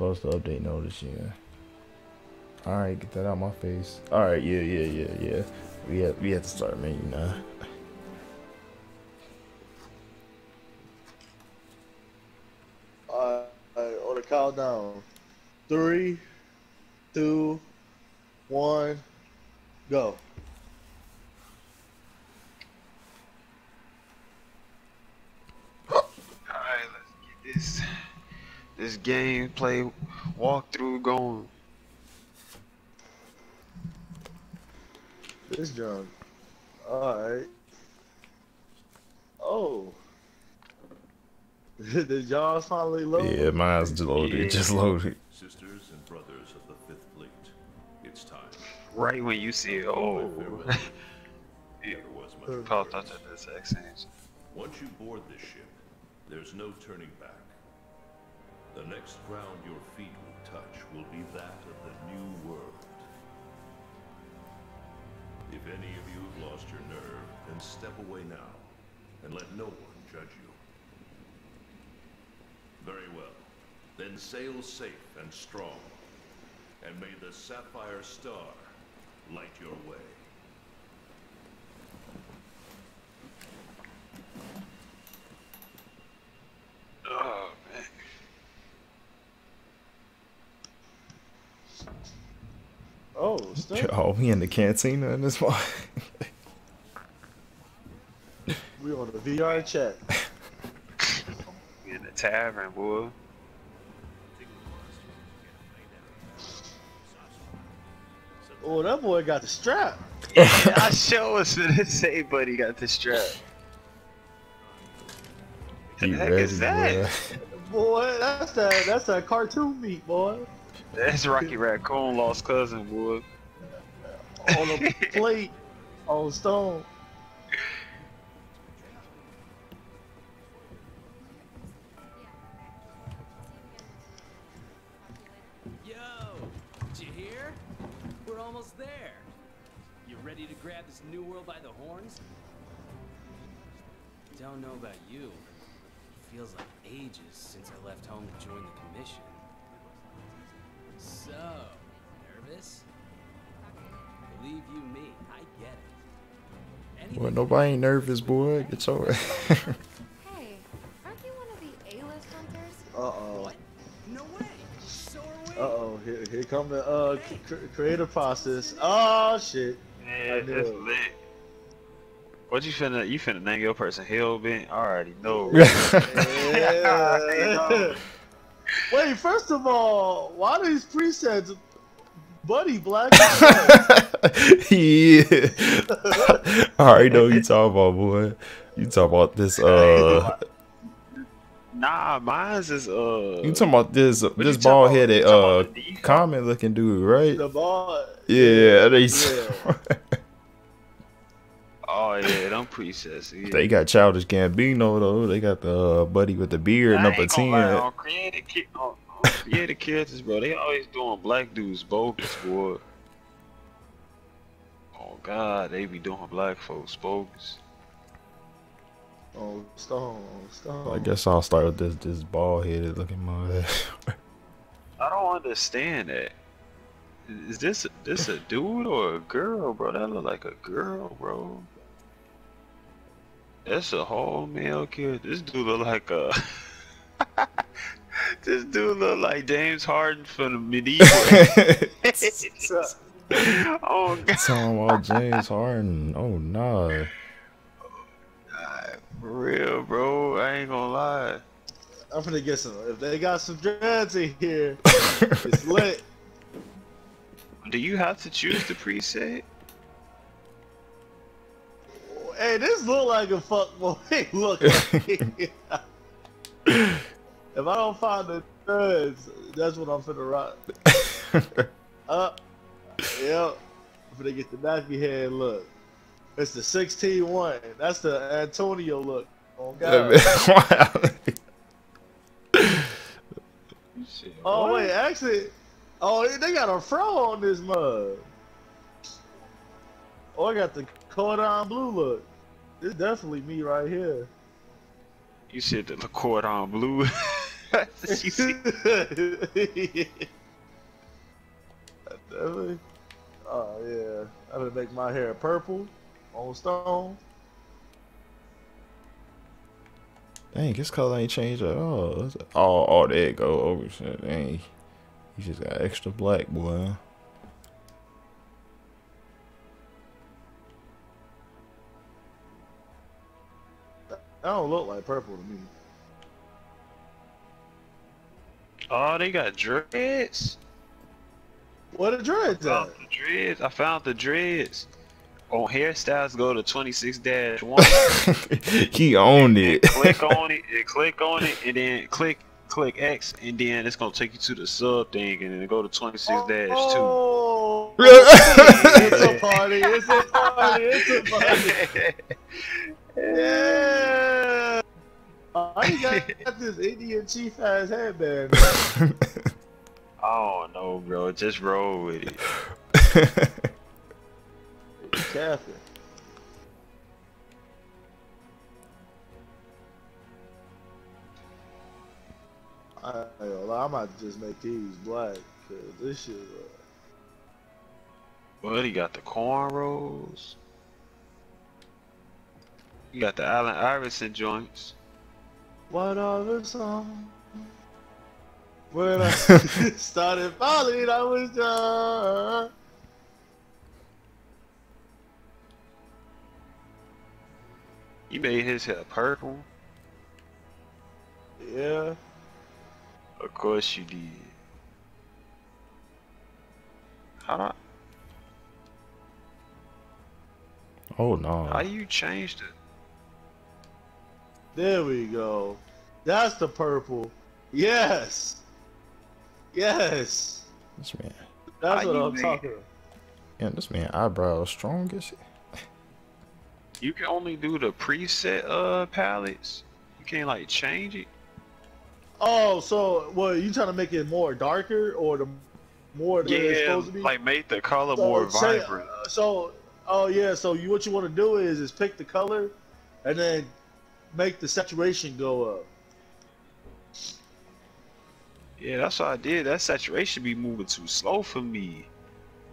Close the update notice, yeah. Alright, get that out of my face. Alright, yeah. We have to start meeting now. On the countdown. 3, 2, 1, go. Alright, let's get this gameplay walkthrough going. This junk. Alright. Oh. Did y'all finally load? Yeah, mine's loaded. Just loaded. Sisters and brothers of the Fifth Fleet, it's time. Right when you see it. Oh. Yeah, it was much popped out of this accent. Once you board this ship, there's no turning back. The next ground your feet will touch will be that of the New World. If any of you have lost your nerve, then step away now, and let no one judge you. Very well. Then sail safe and strong, and may the Sapphire Star light your way. Oh, man. Oh, yo, we in the cantina in this one. We on the VR chat. We in the tavern, boy. Oh, that boy got the strap. Yeah, I show us for this. Say, buddy, got the strap. What the heck is that? Boy, that's a cartoon meat, boy. That's Rocky Raccoon, lost cousin, boy. On a plate, on stone. Yo, did you hear? We're almost there. You ready to grab this new world by the horns? Don't know about you. It feels like ages since I left home to join the commission. So, nervous? Believe you me, I get it. Anything. Well, nobody ain't nervous, boy. It's over. Hey, aren't you one of the A-list hunters? Uh-oh. What? No way. So are we. Uh-oh, here come the creative process. Oh, shit. Yeah, that's lit. What you finna name your person Hellbent? I already know. Yeah. Wait, first of all, why do these presets buddy black? Yeah. I already know you talking about, boy. You talking about this Nah, mine's is you talking about this bald headed common looking dude, right? The ball. Yeah, they Oh yeah, them presets. Yeah. They got Childish Gambino though. They got the buddy with the beard, number 10. On creative characters, bro. They always doing black dudes bogus, boy. Oh God, they be doing black folks bogus. Oh stone. I guess I'll start with this bald headed looking mother. I don't understand that. Is this a dude or a girl, bro? That look like a girl, bro. That's a whole male kid. This dude look like a. This dude look like James Harden from the medieval. Oh God! Talking about James Harden. Oh no. Nah, for real, bro. I ain't gonna lie. I'm gonna get some. If they got some dreads in here, it's lit. Do you have to choose the preset? Hey, this look like a fuckboy. Look. Like if I don't find the threads, that's what I'm finna rock. Yep. I'm finna get the nappy head look. It's the 16-1. That's the Antonio look. Oh God. Oh wait, actually. Oh, they got a fro on this mug. Oh, I got the cordon bleu look. This is definitely me right here. You said the cordon bleu. Oh yeah, I'm gonna make my hair purple on stone. Dang, his color ain't changed at all. Oh, there it go. Oh shit, dang, he just got extra black, boy. That don't look like purple to me. Oh, they got dreads. What are dreads at? The dreads. I found the dreads. On hairstyles, go to 26-1. He owned it. Click on it, and click on it, and then click X, and then it's gonna take you to the sub thing, and then go to 26-2. Oh, it's a party! It's a party! It's a party! Yeah. I got this Indian chief ass headband. Oh no, bro, just roll with it. Catherine. I might just make these black, cause this shit. Well, he got the cornrows. You got the Allen Iverson joints. What are the songs? When I started falling, I was done. You made his hair purple. Yeah. Of course you did. Huh? Oh no. How you changed it? There we go. That's the purple. Yes. Yes. This man. That's what I'm talking about. Yeah, this man eyebrows strong as shit. You can only do the preset palettes. You can't like change it. Oh, so well, you trying to make it more darker or the more that it's supposed to be? Like make the color more vibrant. So, oh yeah, so you what you want to do is pick the color, and then make the saturation go up. Yeah, that's what I did. That saturation be moving too slow for me.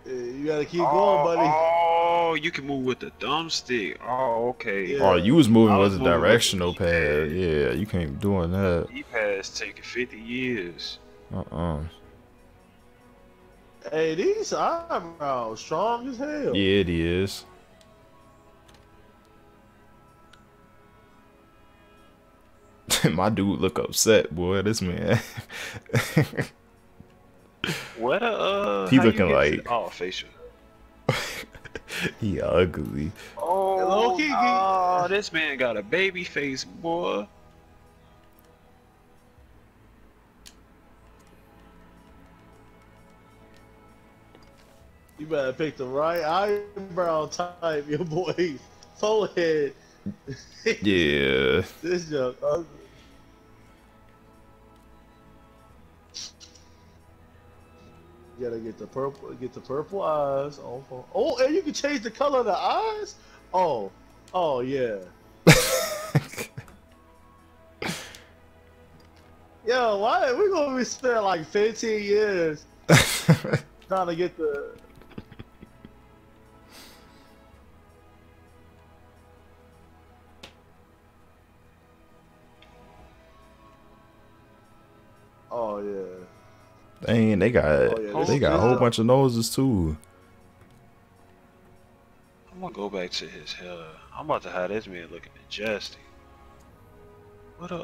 Yeah, you gotta keep going, buddy. Oh, you can move with the thumbstick. Oh, okay. Yeah. Oh, you was moving with the directional pad. Yeah, you can't doing that. E-pad's taking 50 years. Hey, these eyebrows strong as hell. Yeah, it is. My dude look upset, boy. This man. What a he looking like facial. He ugly. Oh, nah, this man got a baby face, boy. You better pick the right eyebrow type, your boy. Forehead. Yeah. This joke ugly. You gotta get the purple eyes. Oh, oh, and you can change the color of the eyes. Oh, oh yeah. Yo, why we gonna be spending like 15 years trying to get the? Oh yeah. Dang, they got a whole bunch of noses too. I'm gonna go back to his hair. I'm about to have this man looking majestic. What a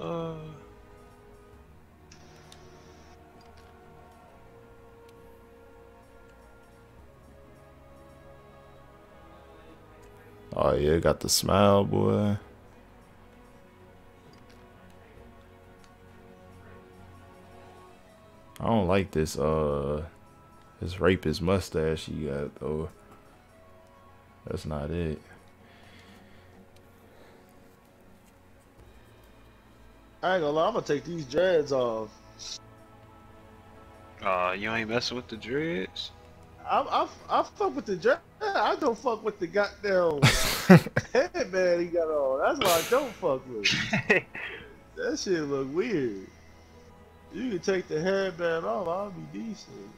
Oh yeah, got the smile, boy. I don't like this rapist mustache he got though. That's not it. I ain't gonna lie, I'm gonna take these dreads off. You ain't messing with the dreads? I fuck with the dreads. I don't fuck with the goddamn headband he got on. That's what I don't fuck with. That shit look weird. You can take the headband off, I'll be decent.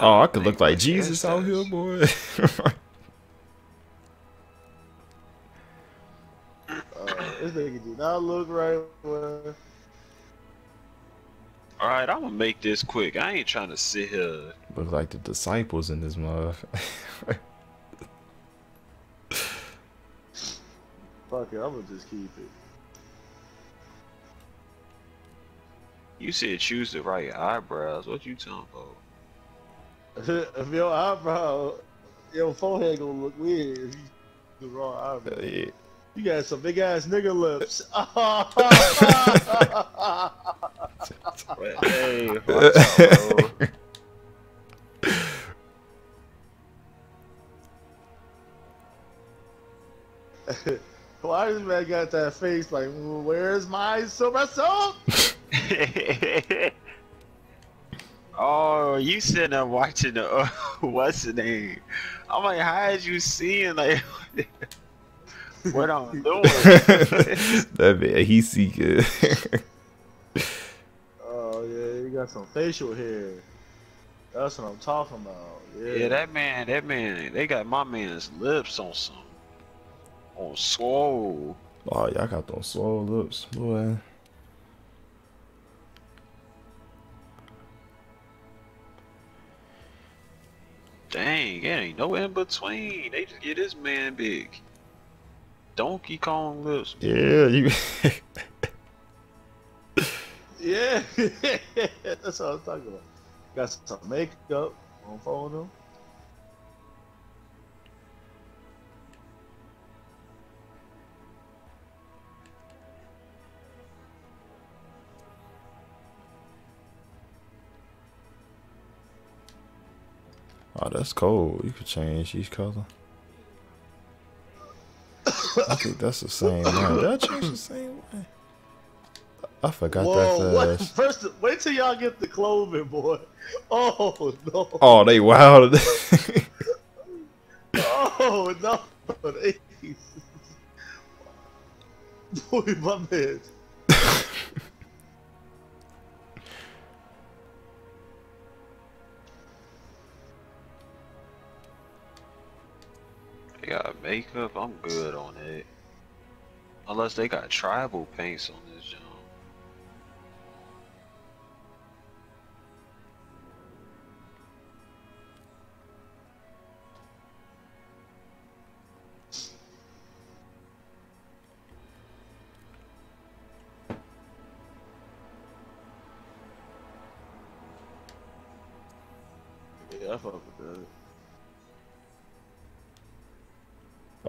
Oh, I could look like Jesus out here, boy. This nigga do not look right, boy. Alright, I'm gonna make this quick. I ain't trying to sit here. Look like the disciples in this mug. Fuck it, I'm gonna just keep it. You said choose the right eyebrows. What you talking about? If your eyebrow, your forehead gonna look weird if you do the wrong eyebrow. Yeah. You got some big ass nigga lips. Hey, watch out, bro. Why this man got that face like, where's my silver soap? Oh, you sitting there watching the, what's the name? I'm like, how is you seeing like, what I'm doing? That man, he see good. Oh yeah, he got some facial hair. That's what I'm talking about. Yeah, yeah, that man, they got my man's lips on some. On swole. Oh, y'all got those swole lips, boy. Dang, there ain't no in between. They just get this man big. Donkey Kong lips. Boy. Yeah, you. Yeah, that's what I was talking about. Got some makeup on photo. Oh, that's cold. You could change each color. I think that's the same one. Did I choose the same one? I forgot. Whoa, that fast. First, wait till y'all get the clothing, boy. Oh, no. Oh, they wilded. Oh, no. They... Boy, my man. They got makeup. I'm good on it. Unless they got tribal paints on this jump.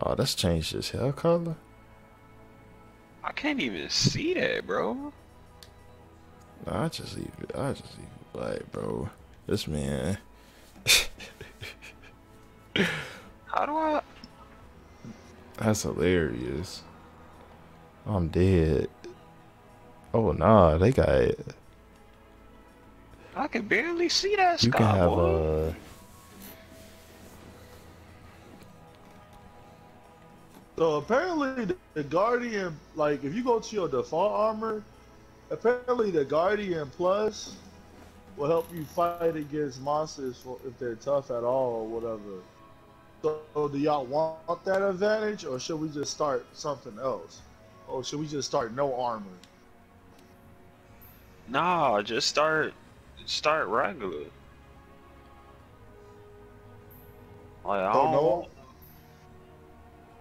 Oh, that's changed his hair color. I can't even see that, bro. Nah, I just leave it black, bro. This man. How do I? That's hilarious. I'm dead. Oh nah, they got it. I can barely see that. You can have a. So apparently the Guardian, like if you go to your default armor, apparently the Guardian Plus will help you fight against monsters for, if they're tough at all or whatever. So do y'all want that advantage or should we just start something else? Or should we just start no armor? Nah, just start regular. Like, I don't know.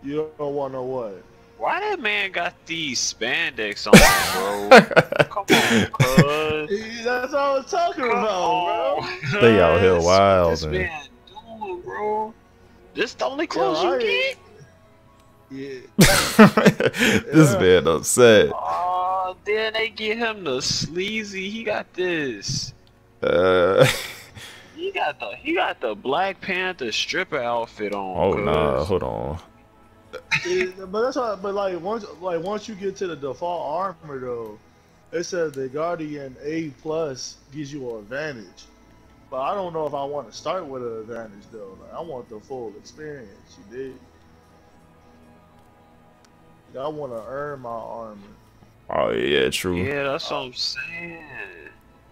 You don't want to what? Why that man got these spandex on, bro? Come on, cuz. That's what I was talking about, bro. They out here wild, this man. This man doing, bro. This the only clothes you get? Yeah. This man upset. Oh, then they get him the sleazy. He got this. He got the Black Panther stripper outfit on. Oh no, nah, hold on. But that's why. But like once you get to the default armor though, it says the Guardian A plus gives you an advantage. But I don't know if I want to start with an advantage though. Like, I want the full experience. You dig? I want to earn my armor. Oh yeah, true. Yeah, that's what I'm saying.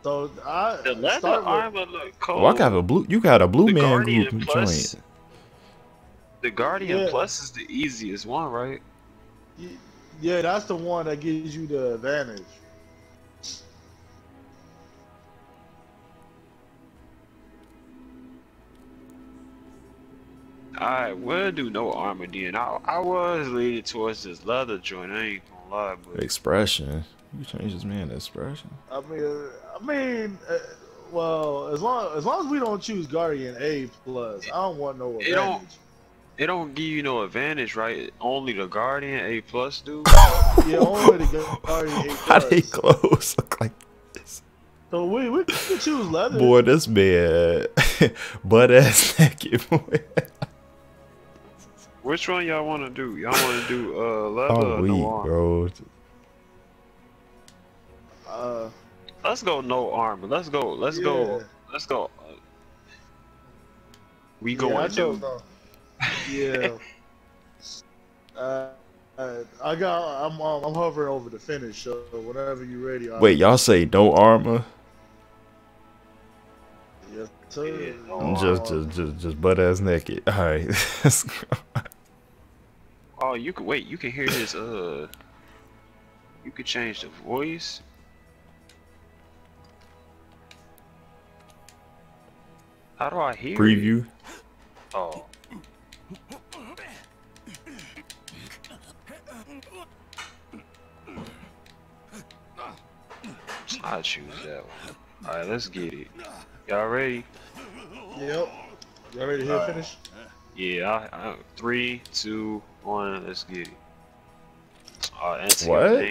So the leather armor look cool. Oh, I got a blue. You got a blue the man Guardian group plus, joint. The Guardian Plus is the easiest one, right? Yeah, that's the one that gives you the advantage. I will do no armor then. I was leaning towards this leather joint. I ain't gonna lie, but expression. You change this man expression. Well, as long as we don't choose Guardian A plus, I don't want no advantage. It don't give you no advantage, right? Only the Guardian A plus do. Yeah, only the Guardian A plus. How they close look like this? So we can choose leather. Boy, this man butt ass naked boy. Which one y'all want to do? Y'all want to do leather or no armor? Bro. Let's go no armor. Let's go. Let's go. Let's go. We going to do. Yeah. I got. I'm hovering over the finish. So whenever you're ready. Wait, y'all say no armor? Yes, sir. Yeah, no just butt ass naked. All right. Let's go. Oh, you can wait. You can hear his. You can change the voice. How do I hear? Preview. It? Oh. I choose that one. All right, let's get it. Y'all ready? Yep. Y'all ready to hear finish? Yeah. 3, 2, 1. Let's get it. What?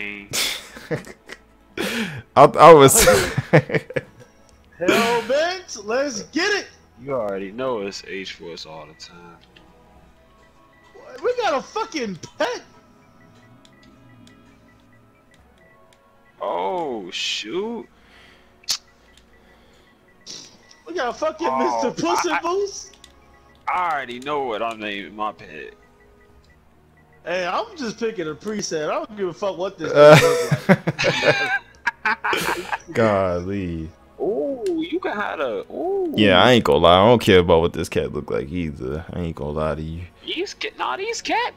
I was hell bent. Let's get it. You already know it's H for us all the time. What? We got a fucking pet. Oh shoot! We got a fucking Mr. Puss in Boots. I already know what I'm naming my pet. Hey, I'm just picking a preset. I don't give a fuck what this looks like. Golly. Oh, you can hide a. Ooh. Yeah, I ain't gonna lie. I don't care about what this cat look like either. I ain't gonna lie to you. These cat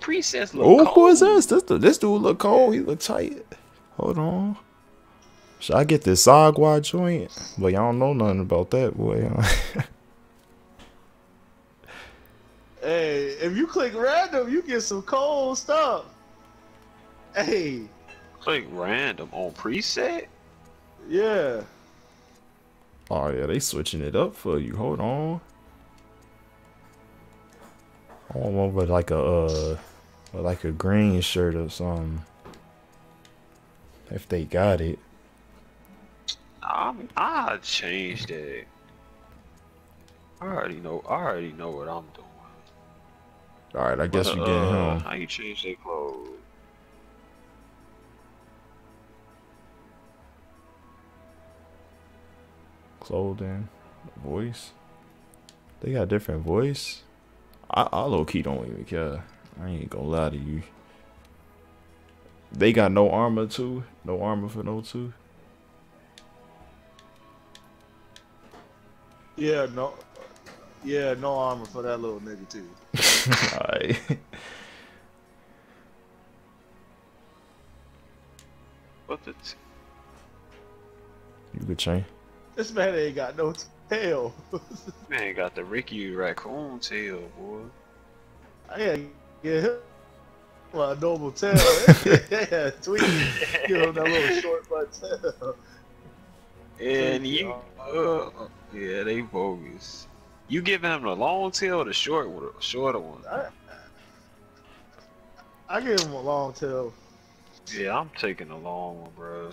presets look cold. Oh, who is this? This dude look cold. He look tight. Hold on. Should I get this Sagwa joint? But y'all don't know nothing about that, boy. Hey, if you click random, you get some cold stuff. Hey. Click random on preset? Yeah. Oh yeah, they switching it up for you. Hold on. I want one like a green shirt or something. If they got it. I changed it. I already know what I'm doing. All right, I guess you get him. How you change their clothes? Clothing, voice. They got different voice. I low key don't even care. I ain't gonna lie to you. They got no armor too. No armor for no two. Yeah, no. Yeah, no armor for that little nigga too. Alright. What the? You could change. This man ain't got no tail. Man got the Ricky Raccoon tail, boy. I gotta get him my noble tail. Yeah, tweet. Give him that little short butt tail. And you, yeah, they bogus. You give him the long tail or the short one, the shorter one? I give him a long tail. Yeah, I'm taking the long one, bro.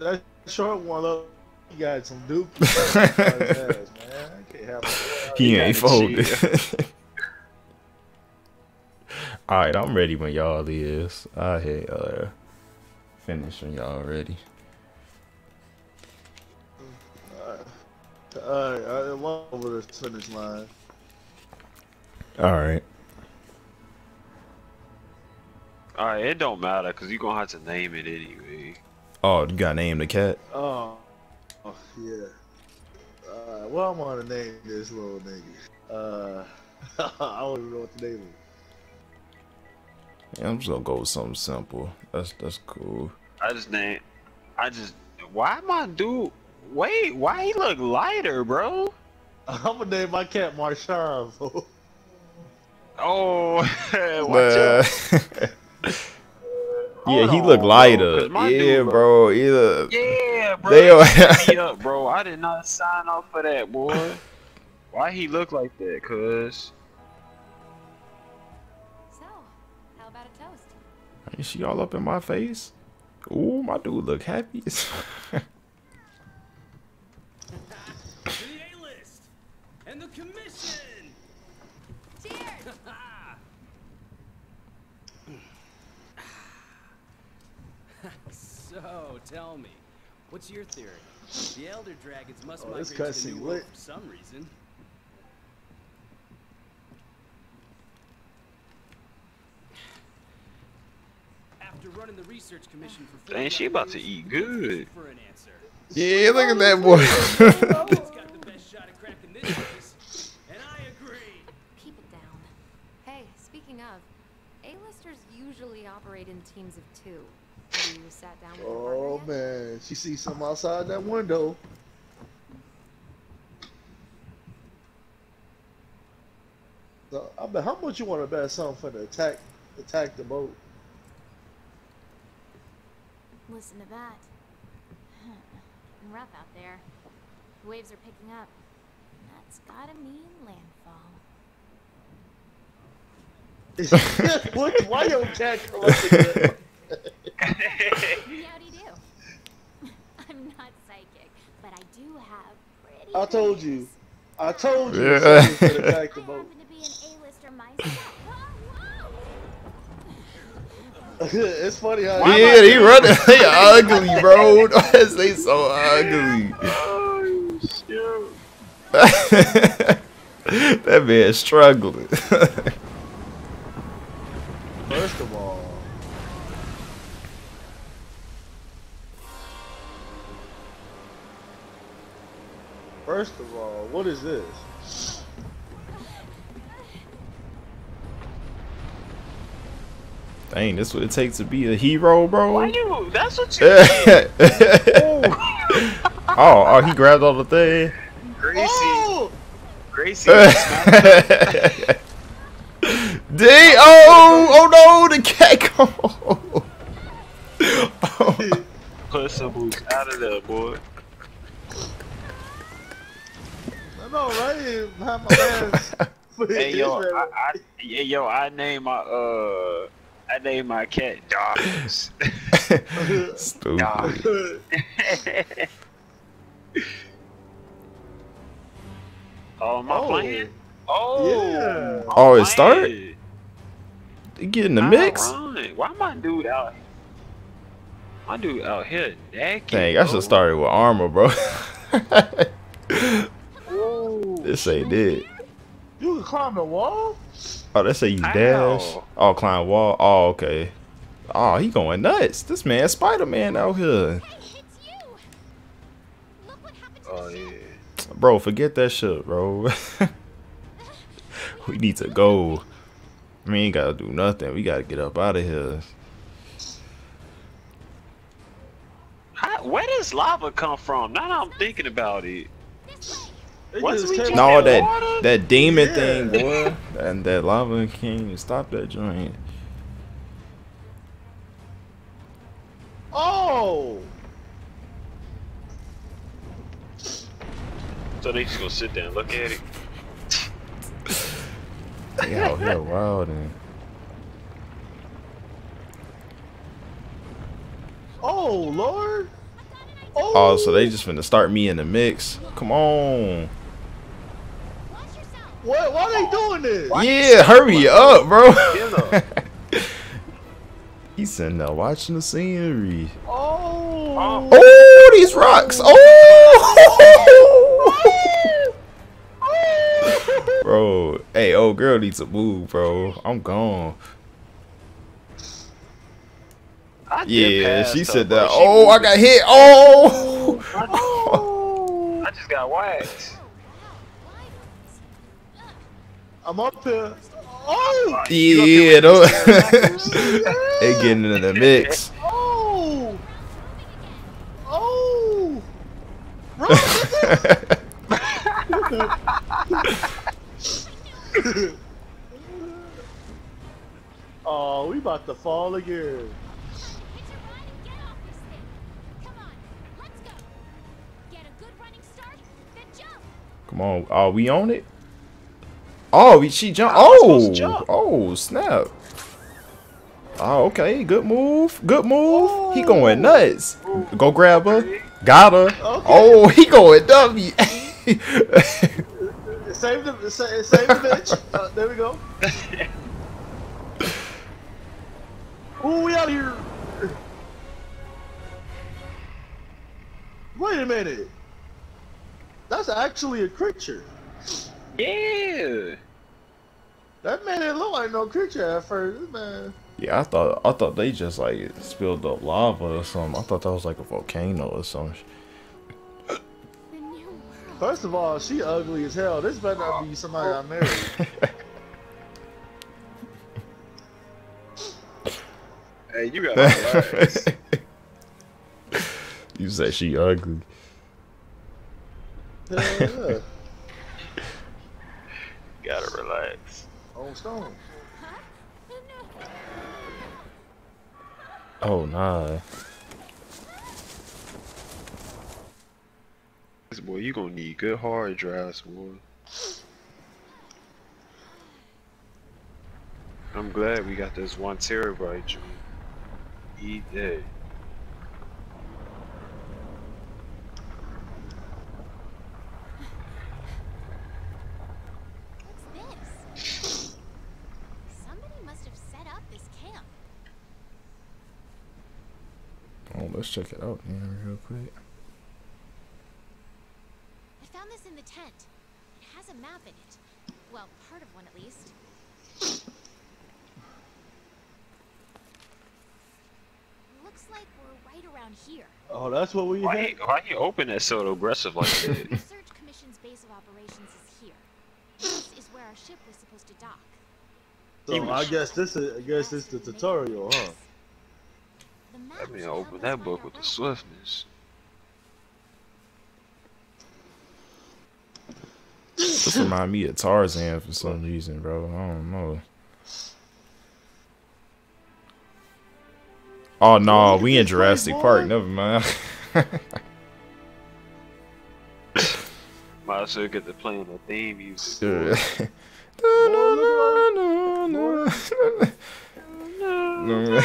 That short one, look, he got some dupe. He ain't folded. Alright, I'm ready when y'all is. I hate finish when y'all ready. Alright, I went over the finish line. Alright. Alright, it don't matter, because you're going to have to name it anyway. Oh, you got to name the cat? Oh yeah. Well, I'm going to name this little nigga. I don't even know what to name him. Yeah, I'm just going to go with something simple. That's cool. Why my dude? Wait, why he look lighter, bro? I'm gonna name my cat Marshawn, bro. Oh, watch yeah, he look lighter. Bro, yeah, dude, bro. Either. Yeah, bro. They up, bro. I did not sign up for that, boy. Why he look like that, cuz? So, how about a toast? Is she all up in my face? Ooh, my dude look happy. The commission. Cheers. So tell me, what's your theory? The elder dragons must migrate to New York for some reason. After running the research commission for 4 days, she about to eat good. For an answer. Yeah, look at that boy. It's got the best shot at cracking this. A-listers usually operate in teams of 2. Have you sat down with oh man, she sees something outside that window. So, I mean, how much you want to bet something for the attack the boat? Listen to that. Rough out there. The waves are picking up. That's gotta mean landfall. Look, why don't cat come up with it? Howdy do. I'm not psychic, but I do have pretty I told you. Yeah. I happen to be an A-lister myself. It's funny how he running. They ugly, bro. They so ugly. Oh, shoot. That man struggling. First of all, what is this? Dang, that's what it takes to be a hero, bro. Why you? That's what you. oh, he grabbed all the thing. Gracie, oh! Gracie. Oh no, the cat come on. Puss in Boots out of there, boy. I know, right? Behind my ass. Hey yo, I named my cat Dogs. Stupid. Dogs. Oh my plan. Oh yeah. Oh, it started? Get in the mix. Why my dude out here naked? Dang, I should start with armor, bro. This ain't it. You can climb the wall. Oh, they say you dash. Oh, climb wall. Oh, okay. Oh, he going nuts. This man, Spider-Man out here. Hey, it's you. Look what happened to the ship. Bro, forget that shit, bro. We need to go. We ain't gotta do nothing. We gotta get up out of here. Where does lava come from? Now that I'm thinking about it. No, that demon thing, boy. And that lava can't even stop that joint. Oh! So they just gonna sit there and look at it. They out here wilding. Oh Lord! Oh. Oh, so they just finna start me in the mix. Come on. What? Why are they doing this? Yeah, hurry up, bro. He's sitting there watching the scenery. Oh! Oh, these rocks! Oh! Bro, hey, old girl needs to move, bro. I'm gone. Yeah, she said that. Oh, I got hit. Oh! I just got whacked. I'm up here. Oh! Yeah, though. They getting into the mix. Oh! Oh! Oh, we about to fall again. Come on, are we on it? Oh, she jumped. Oh, oh, snap. Oh, okay, good move. Good move. Oh. He going nuts. Go grab her. Got her. Okay. Oh, he going W. Save the bitch. There we go. Oh, we out here. Wait a minute. That's actually a creature. Yeah. That man didn't look like no creature at first, man. Yeah, I thought they just like spilled up lava or something. I thought that was like a volcano or something. First of all, she ugly as hell. This better not be somebody I married. Hey, you got relax. You said she ugly. Hell yeah. Gotta relax. On stone. Oh, nah. Boy, you gonna need good hard drives, boy. I'm glad we got this 1 terabyte, Jimmy. Eat that. Let's check it out, man, real quick. I found this in the tent. It has a map in it. Well, part of one at least. Looks like we're right around here. Oh, that's what we had. Why you open it so aggressive like that? The Research Commission's base of operations is here. This is where our ship was supposed to dock. So I guess this is the tutorial, huh? Let me open that book with the swiftness. This reminds me of Tarzan for some reason, bro. I don't know. Oh no, we in Jurassic Park. Never mind. Might as well get to playing the theme music. No.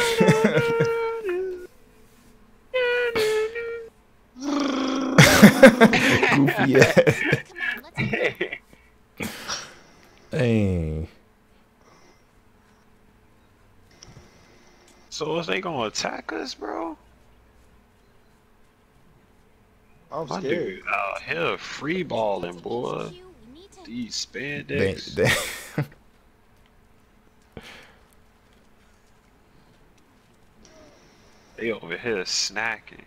Goofy ass. Dang. So is they gonna attack us, bro? I'm scared. My dude out here free balling, boy. These spandex. They over here snacking.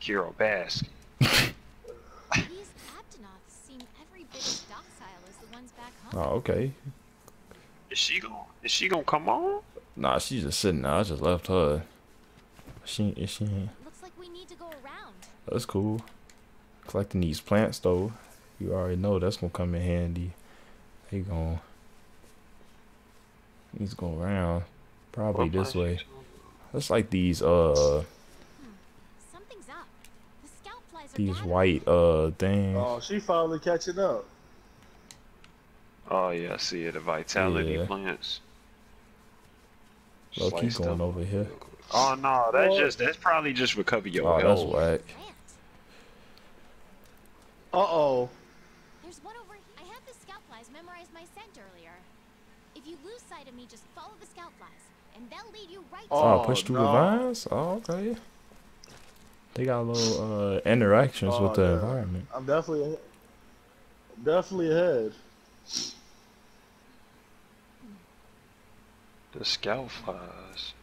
Kiro Baskin. Oh, okay. Is she gonna come on? Nah, she's just sitting there. I just left her. Is she Looks like we need to go around. That's cool. Collecting these plants though. You already know that's gonna come in handy. They gonna need to go around. Probably this way. That's like these something's up. The scout flies are these white things. Oh, she finally catching up. Oh yeah, I see it. The vitality plants. Look, keep going over here. Oh no, that's probably just recover your health. Oh, that's whack. Uh-oh. There's one over here. I had the scout flies memorize my scent earlier. If you lose sight of me, just follow the scout flies, and they'll lead you right. Oh, push through the vines. Oh, okay. They got little interactions with the environment. I'm definitely ahead. The scout flies.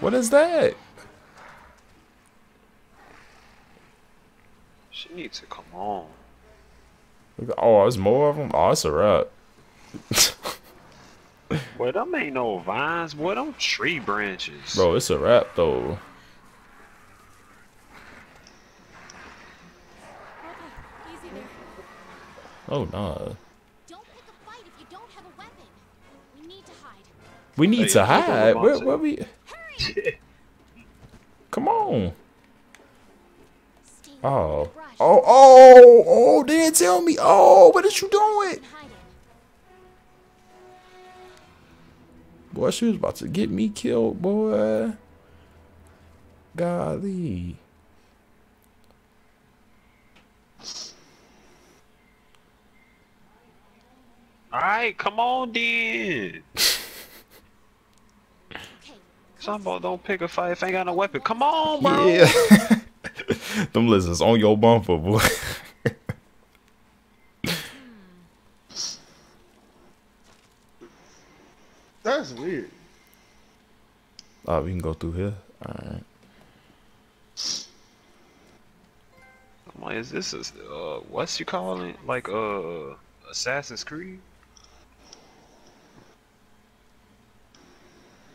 What is that? She needs to come on. Oh, there's more of them? Oh, it's a wrap. Boy, them ain't no vines. Boy, them tree branches. Bro, it's a wrap, though. Oh, nah. Don't pick a fight if you don't have a weapon. We need to hide. We need to hide? Where we... Hurry. Come on. Oh. Oh, oh, oh, they didn't tell me. Oh, what is you doing? Boy, she was about to get me killed, boy. Golly. Alright, come on then. Somebody don't pick a fight if ain't got no weapon. Come on, bro. Yeah. Them lizards on your bumper, boy. That's weird. Oh, we can go through here. Alright. Come on, is this a, what's you calling it? Like, Assassin's Creed?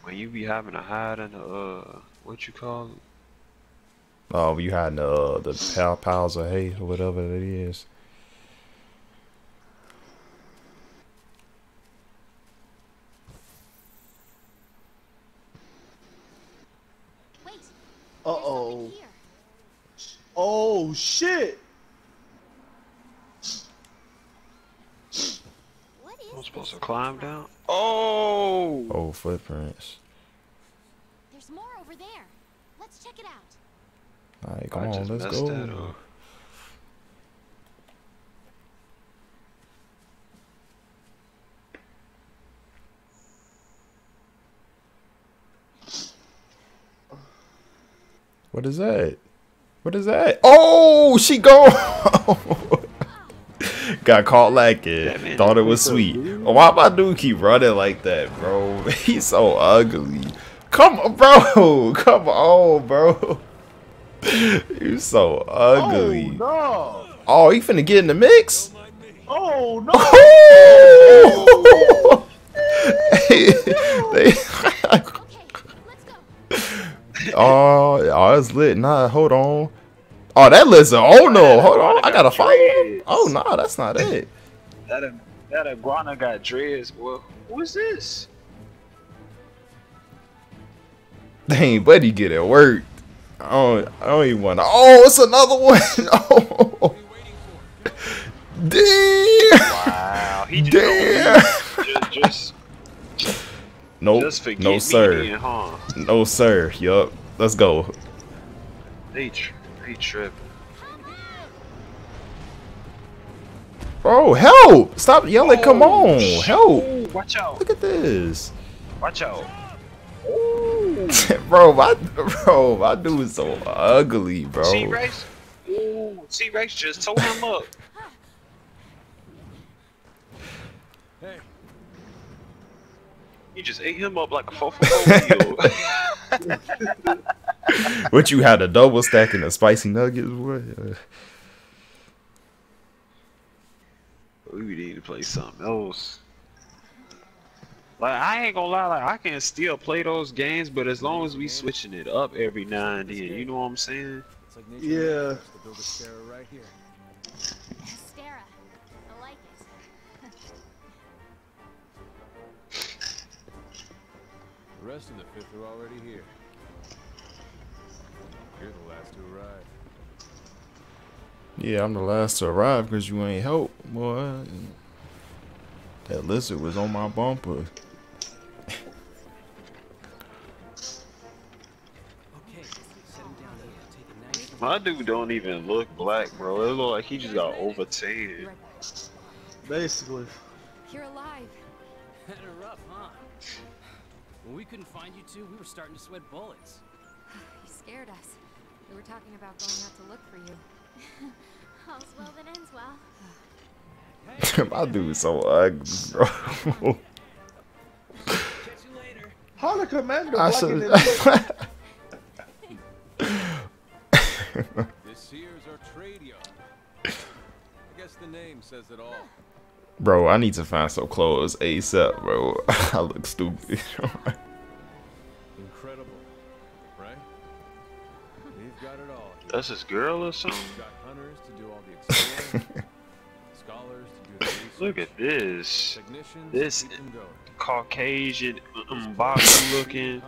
When you be having to hide in the, what you call it? Oh, you hiding the piles of hay or whatever it is. Wait. Uh oh. Oh shit. I'm supposed to climb down. Oh. Oh, footprints. There's more over there. Let's check it out. Alright, come on, let's go. What is that? What is that? Oh, she gone. Got caught like it. Thought it was sweet. Oh, why my dude keep running like that, bro? He's so ugly. Come on, bro. Come on, bro. You so ugly. Oh, no. Oh, he finna get in the mix? Oh, no. Oh. Hey, they... oh, oh, it's lit. Nah, hold on. Oh, that lizard. Oh, no. Hold on. I gotta fight him. Oh, nah, that's not it. That iguana got dreads. Well, who is this? Dang, buddy, get it worked. I don't even want to. Oh, it's another one. Oh. Damn. Wow. He just nope. Just no, sir. Then, huh? No, sir. Yup. Let's go. They tripping. Bro, help. Stop yelling. Oh, come on. Help. Watch out. Look at this. Watch out. bro, my dude is so ugly, bro. T-Rex, ooh, T-Rex just tore him up. Hey, you just ate him up like a 4-for-4 meal. What you had a double stack and a spicy nuggets? What? We need to play something else. Like, I ain't gonna lie, like, I can still play those games, but as long as we switching it up every now and then, you know what I'm saying? Yeah. The rest of the fifth are already here. You're the last to arrive. Yeah, I'm the last to arrive because you ain't help, boy. That lizard was on my bumper. My dude don't even look black, bro. It look like he just got over tan. Basically. You're alive. Better up, huh? When we couldn't find you two, we were starting to sweat bullets. You scared us. We were talking about going out to look for you. All's well that ends well. My dude is so ugly, bro. How the commander blocking it? The Sears are Tradio. I guess the name says it all. Bro, I need to find some clothes ASAP, bro. I look stupid. Incredible, right? We've got it all. That's his girl or something? We've got hunters to do all the exploring. Scholars to do the research. Look at this. This Caucasian M'Baku looking.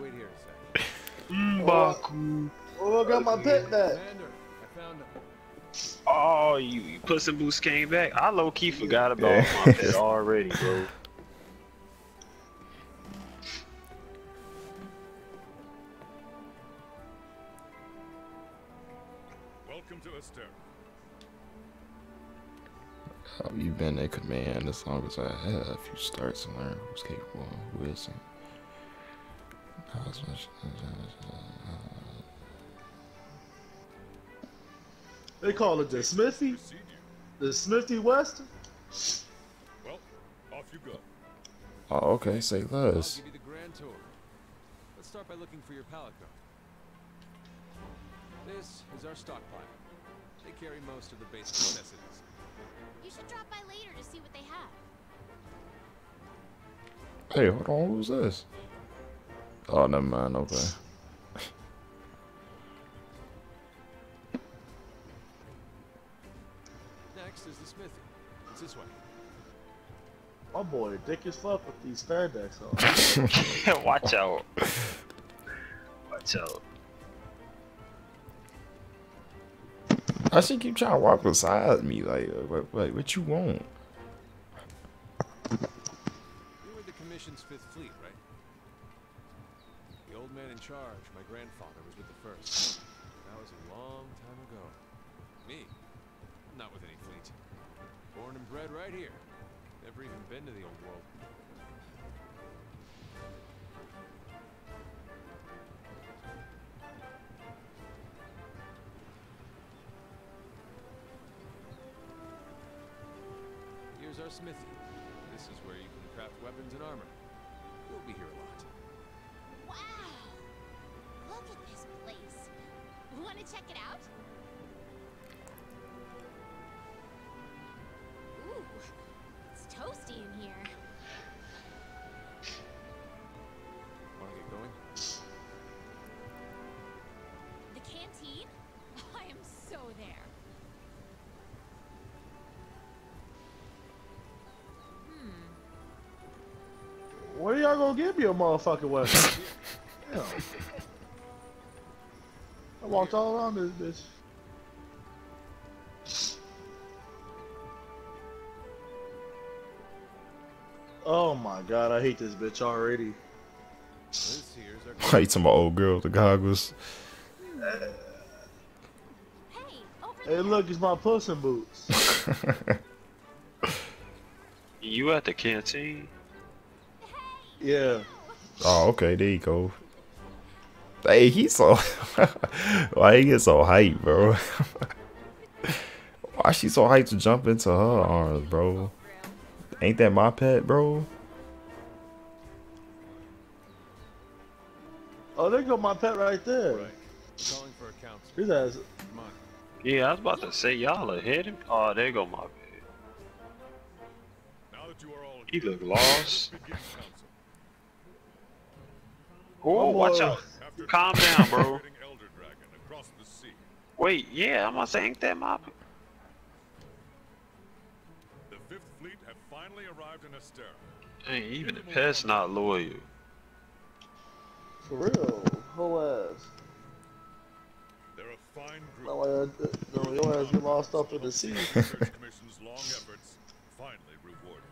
Wait here a second. M'Baku. Oh, look at my pet back. I found him. Oh, you Puss in Boots came back. I low key forgot about my pet already, bro. Welcome to Esther. Have you been in command as long as I have? You start to learn who's capable and who isn't. They call it the Smithy? The Smithy Western? Well, off you go. Oh, okay, say less. I'll give you the grand tour. Let's start by looking for your Palico. This is our stockpile. They carry most of the basic necessities. You should drop by later to see what they have. Hey, hold on, who's this? Oh, never mind, okay. This way. My boy, dick is fuck with these fair decks on. Watch out. Watch out. I should keep trying to walk beside me. Like what you want? You were the commission's 5th fleet, right? The old man in charge, my grandfather, was with the 1st. That was a long time ago. Me? I'm not with any fleet. Born and bred right here. Never even been to the old world. Here's our smithy. This is where you can craft weapons and armor. We'll be here a lot. Wow! Look at this place. Want to check it out? It's toasty in here. Want to get going? The canteen? I am so there. What are y'all gonna give me a motherfucking weapon? Damn. I walked all around this bitch. Oh my god, I hate this bitch already. Hate some old girl with the goggles. Hey, look, it's my Puss in Boots. You at the canteen? Yeah. Oh, okay, there you go. Hey, he's so... Why he get so hype, bro? Why she so hyped to jump into her arms, bro? Ain't that my pet, bro? Oh, there go my pet right there. Right. Calling for a council. His ass. Yeah, I was about to say y'all are hidden. Oh, there go my pet. Now that you are all he look lost. Oh, watch out! Calm down, bro. Wait, yeah, I'm gonna say ain't that my pet. Arrived in Astera. Hey, even the pet's not loyal. For real, whole ass. They're a fine group. No, your ass get lost up in the sea. Commission's long efforts finally rewarded.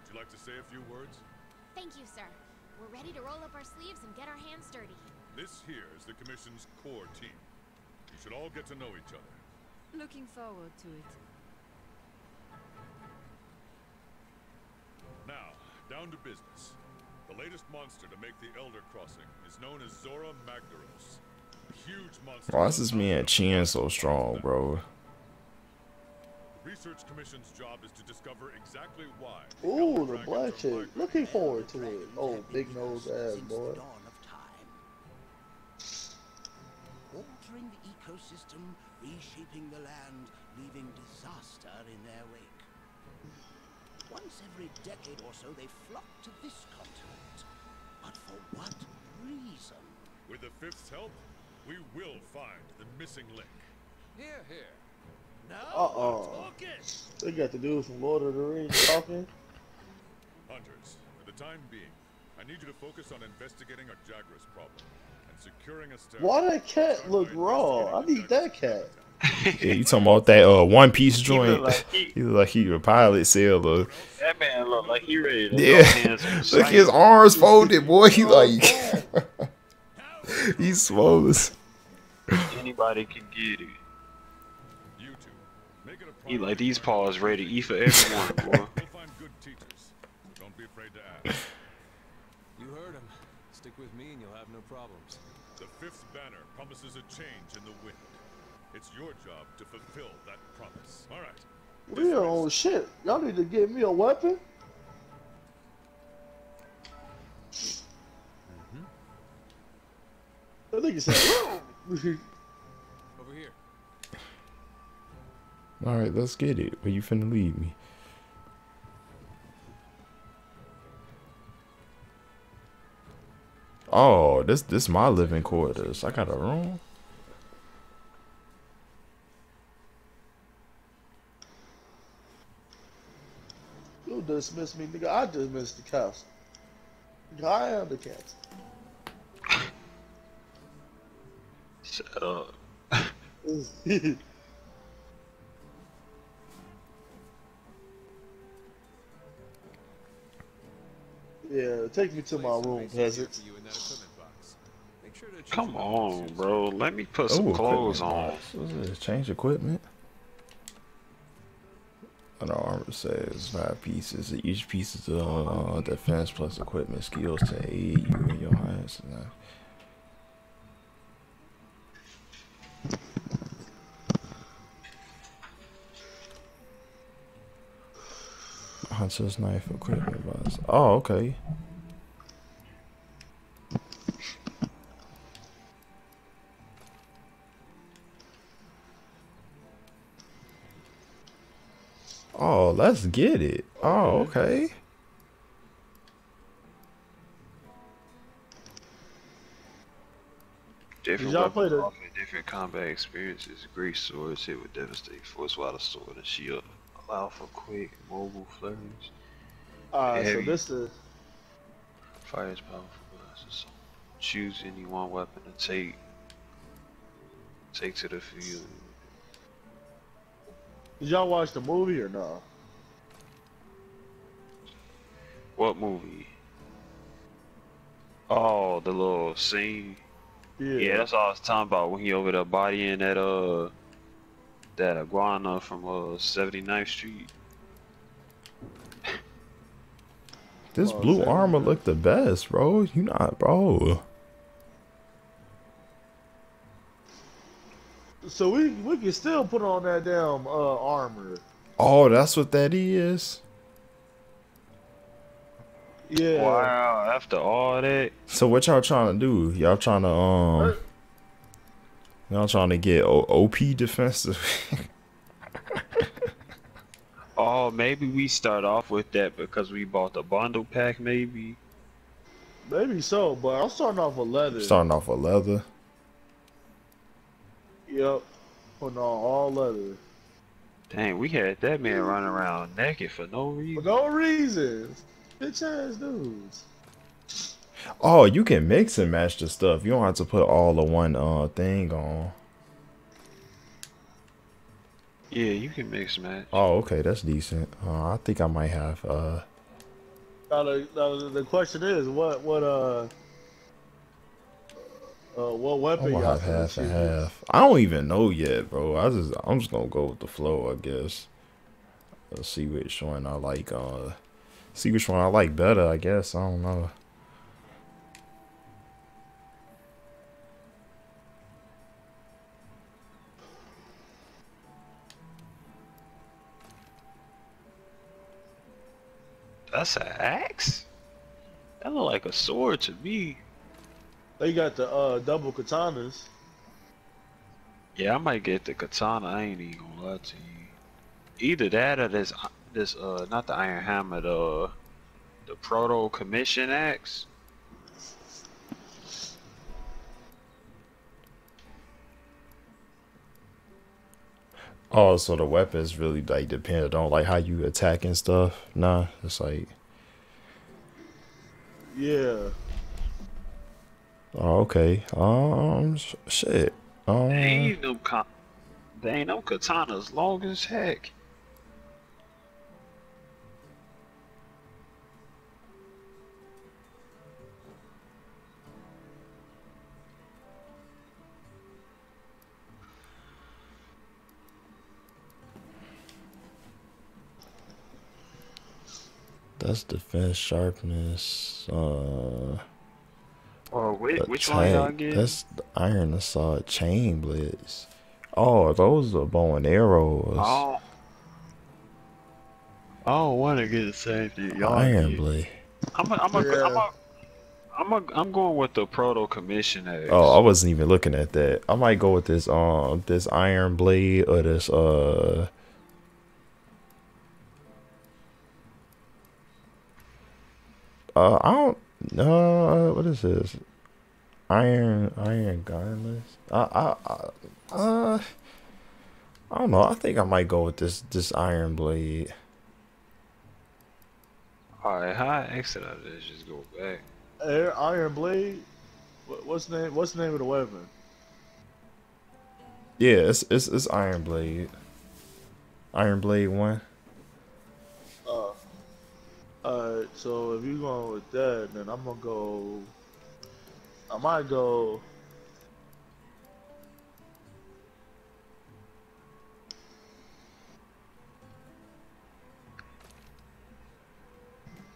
Would you like to say a few words? Thank you, sir. We're ready to roll up our sleeves and get our hands dirty. This here is the commission's core team. You should all get to know each other. Looking forward to it. Now, down to business. The latest monster to make the Elder Crossing is known as Zora Magnaros. A huge monster. Why is this man Chin so strong, bro? Research Commission's job is to discover exactly why. Ooh, the black chick. Looking forward to it. Oh, big nose ass boy. Altering the ecosystem, reshaping the land, leaving disaster in their wake. Once every decade or so, they flock to this continent. But for what reason? With the Fifth's help, we will find the missing link. Here, here. Uh-oh. They got the dude from Lord of the Rings talking. Hunters, for the time being, I need you to focus on investigating a Jagras problem and securing a step. Why that cat look raw? I need that cat. Yeah, you talking about that One Piece joint? He look like he a pilot sailor. That man look like he ready to go. Look, his arms folded, boy. He like he's swole. Anybody can get it. He like these paws ready to eat for everyone, boy. You'll find good teachers. Don't be afraid to ask. You heard him. Stick with me and you'll have no problems. The Fifth banner promises a change in the wind. It's your job to fulfill that promise. All right. We are on shit. Y'all need to give me a weapon. I think it's like, all right, let's get it. Where you finna lead me? Oh, this my living quarters. I got a room. You dismiss me, nigga. I dismiss the castle. I am the castle. Shut up. Yeah, take me to my room, peasant. Come on, bro. Let me put some clothes on. Change equipment. An armor says 5 pieces. Each piece is defense plus equipment skills to aid you in your hands. Hunter's knife equipment bars. Oh, okay. Oh, let's get it. Oh, okay. Different weapons offer different combat experiences. Great swords hit with devastating force, while the sword and shield allow for quick mobile flares. So this is fire is powerful. So choose any one weapon and take to the field. Did y'all watch the movie or no? What movie? Oh, the little scene. Yeah, that's all I was talking about when he over the body in that that iguana from 79th Street. This blue armor looked the best, bro. You not, bro. So we can still put on that damn armor. Oh, that's what that is. Yeah. Wow. After all that. So what y'all trying to do? Y'all trying to Y'all trying to get OP defensive. Oh, maybe we start off with that because we bought the bundle pack, maybe. Maybe so, but I'm starting off with leather. Starting off with leather. Yep. Putting on all leather. Dang, we had that man running around naked for no reason. For no reason. Bitch ass dudes. Oh, you can mix and match the stuff. You don't have to put all of one thing on. Yeah, you can mix and match. Oh, okay, that's decent. I think I might have the question is what weapon y'all have half and half. I don't even know yet, bro. I'm just gonna go with the flow, I guess. Let's see which one I like. See which one I like better, I guess. I don't know. That's an axe? That look like a sword to me. They got the double katanas. Yeah, I might get the katana. I ain't even gonna lie to you. Either that or this not the iron hammer, the proto commission axe. Oh, so the weapons really like depended on like how you attack and stuff. Nah, it's like. Yeah. Oh, okay. Shit. There ain't no katanas long as heck. That's defense, sharpness, oh, wait, which one y'all get? That's the iron assault, chain blitz. Oh, those are bow and arrows. Oh, I don't want to get the same thing. Iron blade. I'm going with the proto commission axe. Oh, I wasn't even looking at that. I might go with this this iron blade or this I don't know what is this? Iron gauntlets. I don't know. I think I might go with this iron blade. All right, how I exit out of this? Just go back. Iron blade. What's the name of the weapon? Yeah, it's iron blade. Iron blade 1. Alright, so if you're going with that, then I'm gonna go. I might go.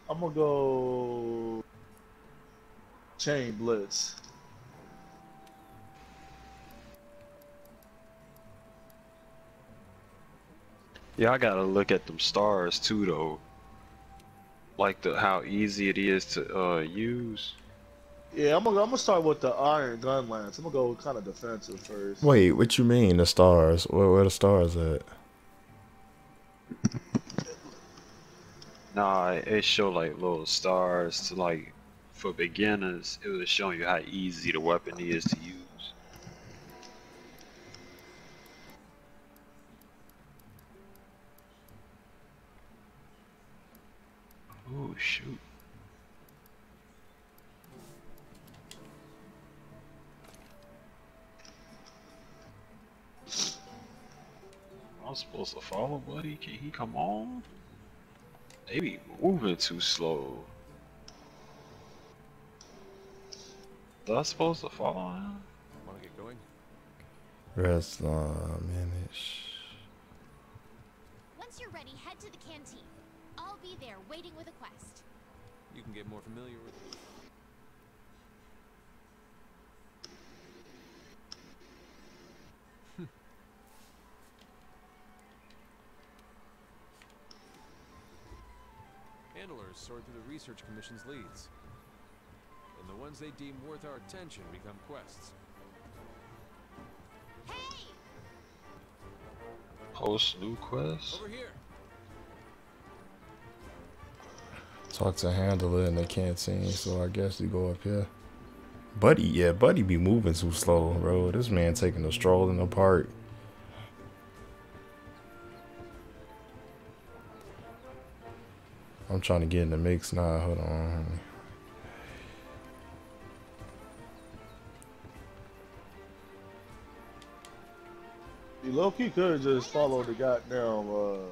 I'm gonna go. Chain blitz. Yeah, I gotta look at them stars too, though. Like how easy it is to use. Yeah, I'm gonna start with the iron gun lance. I'm gonna go kind of defensive first. Wait, what you mean the stars? Where the stars at? Nah, it showed like little stars to like for beginners. It was showing you how easy the weapon is to use. Oh shoot. I'm supposed to follow buddy, can he come on? They be moving too slow. Was I supposed to follow him? Wanna get going? Rest manage. Once you're ready, head to the canteen. I'll be there waiting with a quest. You can get more familiar with it. Handlers sort through the research commission's leads. And the ones they deem worth our attention become quests. Hey! Post new quests? Over here! Talk to handler in the canteen, so I guess you go up here. Buddy, yeah, buddy be moving too slow, bro. This man taking a stroll in the park. I'm trying to get in the mix now. Hold on. You low-key could just follow the goddamn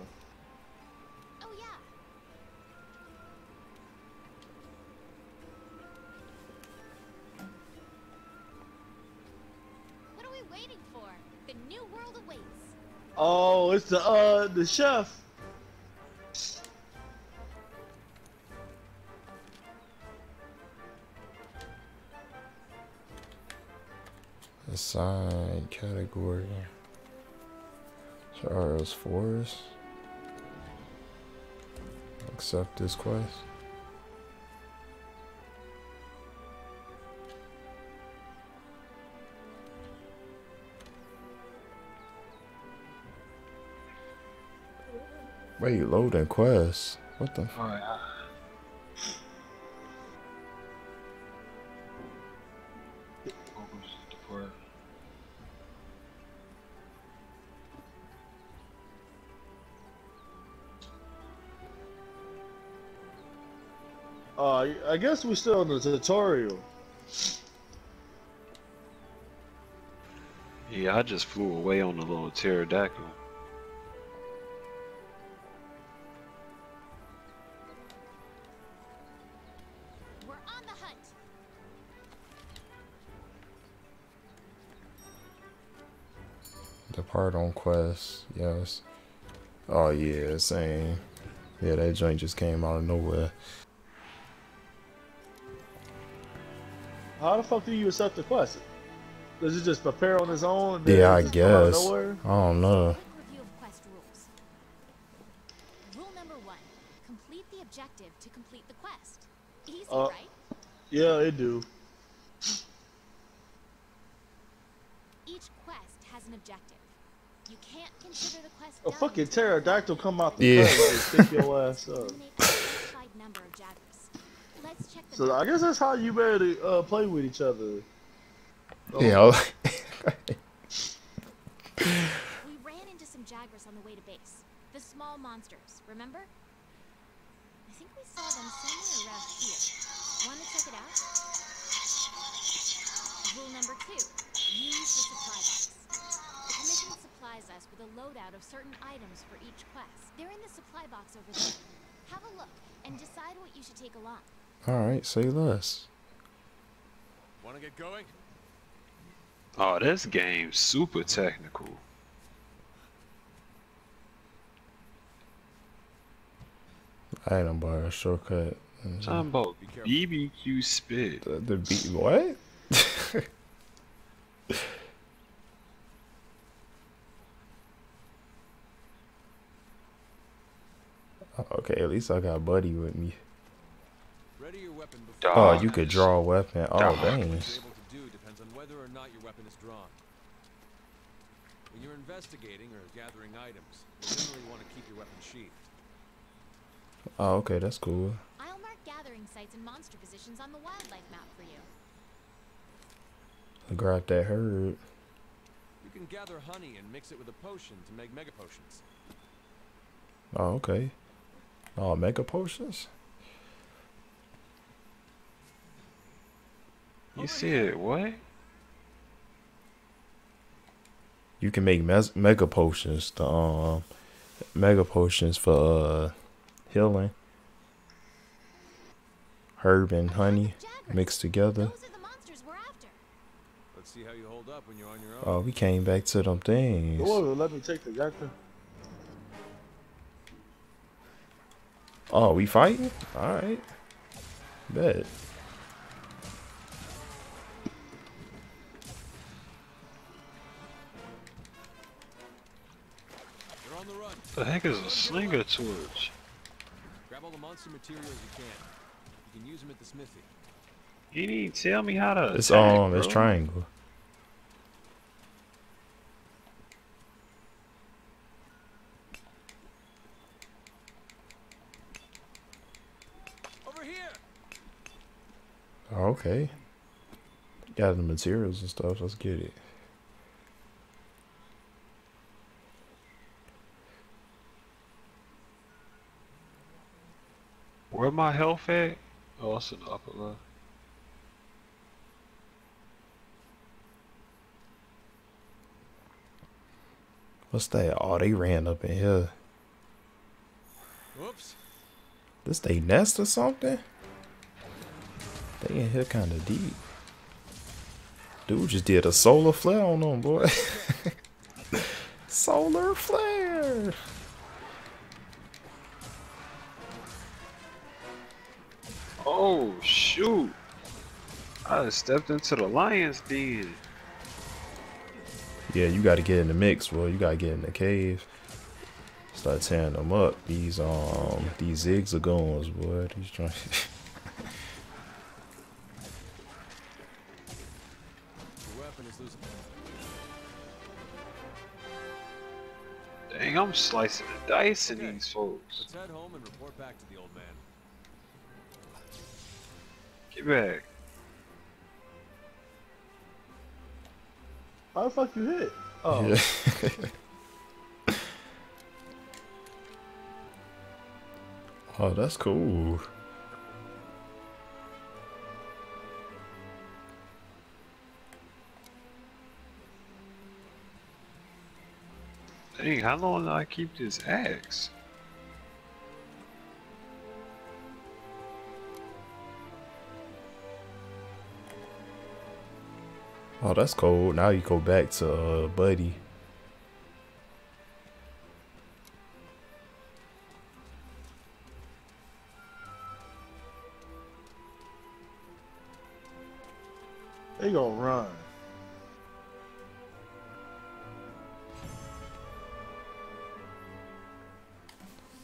oh, it's the chef. Assign category. Charles Forrest. accept this quest. Wait, loading quest? What the fuck? Oh, yeah. I guess we're still on the tutorial. Yeah, I just flew away on the little pterodactyl. We're on the hunt. Depart on quest. Yes. Oh yeah, same. Yeah, that joint just came out of nowhere. How the fuck do you accept the quest? Does it just prepare on its own? Yeah, I guess. I don't know. Review of quest rules. Rule number 1: complete the objective to complete the quest. Easy, right? Yeah, it do. Each quest has an objective. You can't consider the quest. A fucking pterodactyl come out the car and pick your ass up. So I guess that's how you better play with each other. Oh. Yeah. We ran into some Jagras on the way to base. The small monsters, remember? I think we saw them somewhere around here. Want to check it out? Rule number 2: use the supply box. The commission supplies us with a loadout of certain items for each quest. They're in the supply box over there. Have a look and decide what you should take along. Alright, say less. Wanna get going? Oh, this game's super technical. I don't buy a shortcut. I'm about BBQ spit. The B what? Okay, at least I got Buddy with me. Oh, you could draw a weapon. Oh, dang. What you're able to do depends on whether or not your weapon is drawn. When you're investigating or gathering items, you generally want to keep your weapon sheathed. Oh, okay, that's cool. I'll mark gathering sites and monster positions on the wildlife map for you. I grab that herd. You can gather honey and mix it with a potion to make mega potions. Oh, okay. Oh, mega potions? You see it, what? You can make mega potions, the mega potions for healing. Herb and honey mixed together. Those are the monsters we're after. Let's see how you hold up when you're on your own. Oh, we came back to them things. Whoa, let me take the doctor. Oh, we fighting? Alright. Bet. The heck is a slinger torch? Grab all the monster materials you can. You can use them at the smithy. He didn't tell me how to. It's all on this triangle. Over here. Okay. Got the materials and stuff. Let's get it. Where my health at? Oh, it's in the upper left. What's that? Oh, they ran up in here. Whoops. This they nest or something? They in here kind of deep. Dude just did a solar flare on them, boy. Solar flare. Oh shoot! I stepped into the lion's den. Yeah, you gotta get in the mix, bro. You gotta get in the cave. Start tearing them up. These zigzagoons, boy. These joints. Dang, I'm slicing and dicing these folks. Let's head home and report back to the old man. Get back. How the fuck you hit? Oh. Yeah. Oh, that's cool. Dang, how long do I keep this axe? Oh, that's cool. Now you go back to Buddy. They gonna run.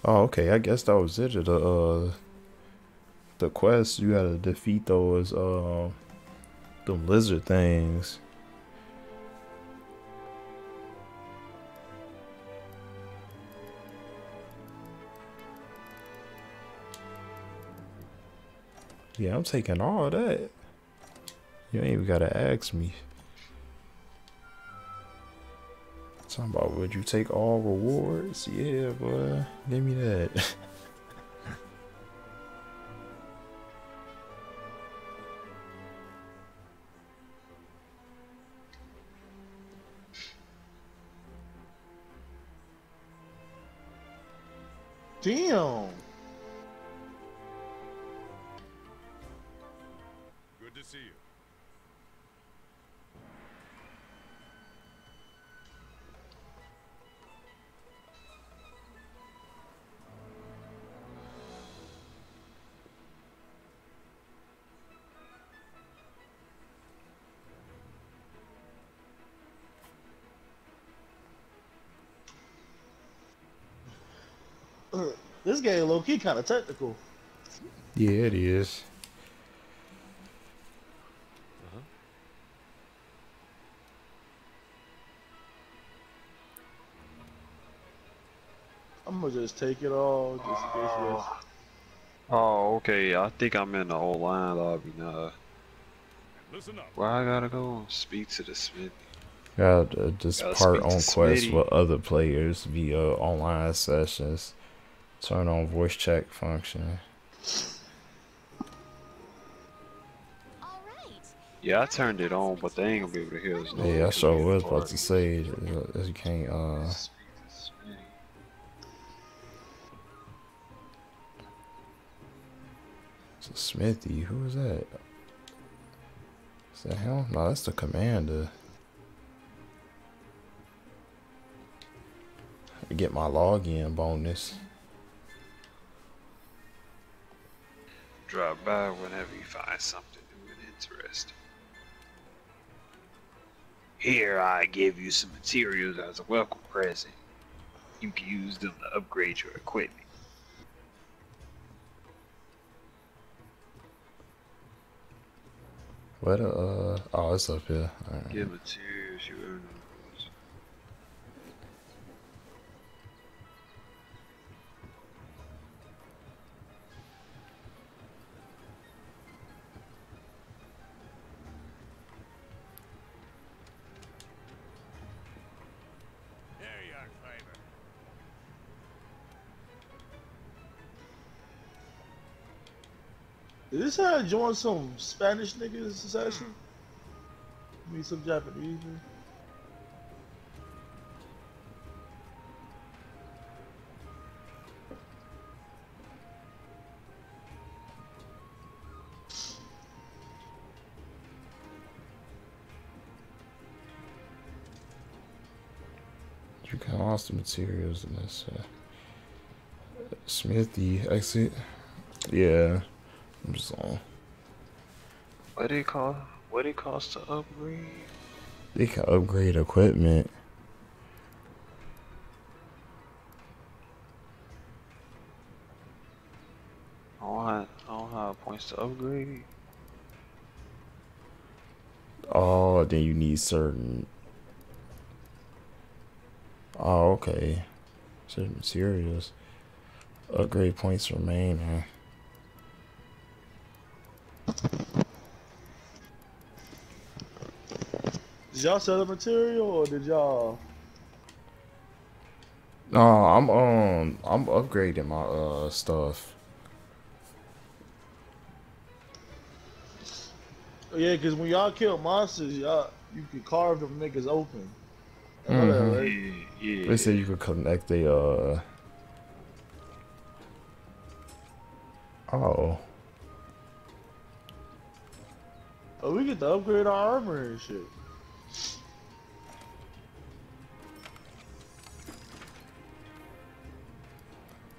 Oh, okay. I guess that was it. The quest you gotta defeat those them lizard things. Yeah, I'm taking all that. You ain't even gotta ask me. Talking about would you take all rewards? Yeah, boy. Give me that. Damn. Good to see you. This game low-key kind of technical. Yeah, it is. I'm gonna just take it all just in case. Oh, okay. I think I'm in the whole line lobby now. Listen up. Well, I gotta go speak to the Smith. Just part on quests with other players via online sessions. Turn on voice check function. Yeah, I turned it on, but they ain't gonna be able to hear us. No, yeah, I sure was about to say you can't. It's a Smithy. Who is that? Is that him? No, that's the commander. I get my login bonus. Drop by whenever you find something new and interesting. Here I give you some materials as a welcome present. You can use them to upgrade your equipment. What oh, it's up here. All right. Give materials you earn. Is this how I join some Spanish niggas session? I mean, some Japanese. You can lost the materials in this Smithy exit. Yeah. I'm just on. What it cost to upgrade? They can upgrade equipment. I don't have points to upgrade. Oh, then you need certain. Oh, okay. Certain materials. Upgrade points remain, man. Did y'all sell the material or did y'all? No, I'm upgrading my stuff. Yeah, cause when y'all kill monsters, y'all you can carve them niggas open. Mm-hmm. Yeah. They said you could connect the Oh. Oh, we get to upgrade our armor and shit.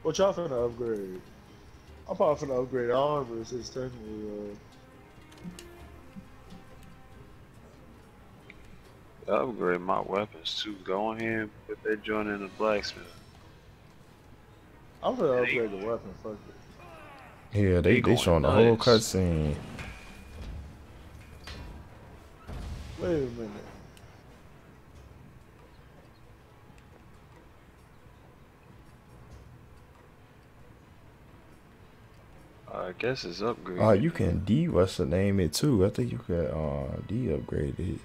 What y'all finna upgrade? I'm probably finna upgrade our armor since technically I upgrade my weapons too. Go on here and put that joint in the blacksmith. I'm gonna upgrade the weapon, fuck it. Yeah, they showing the whole cutscene. Wait a minute. I guess it's upgraded. Oh, you can D what's the name it too. I think you can D upgrade it.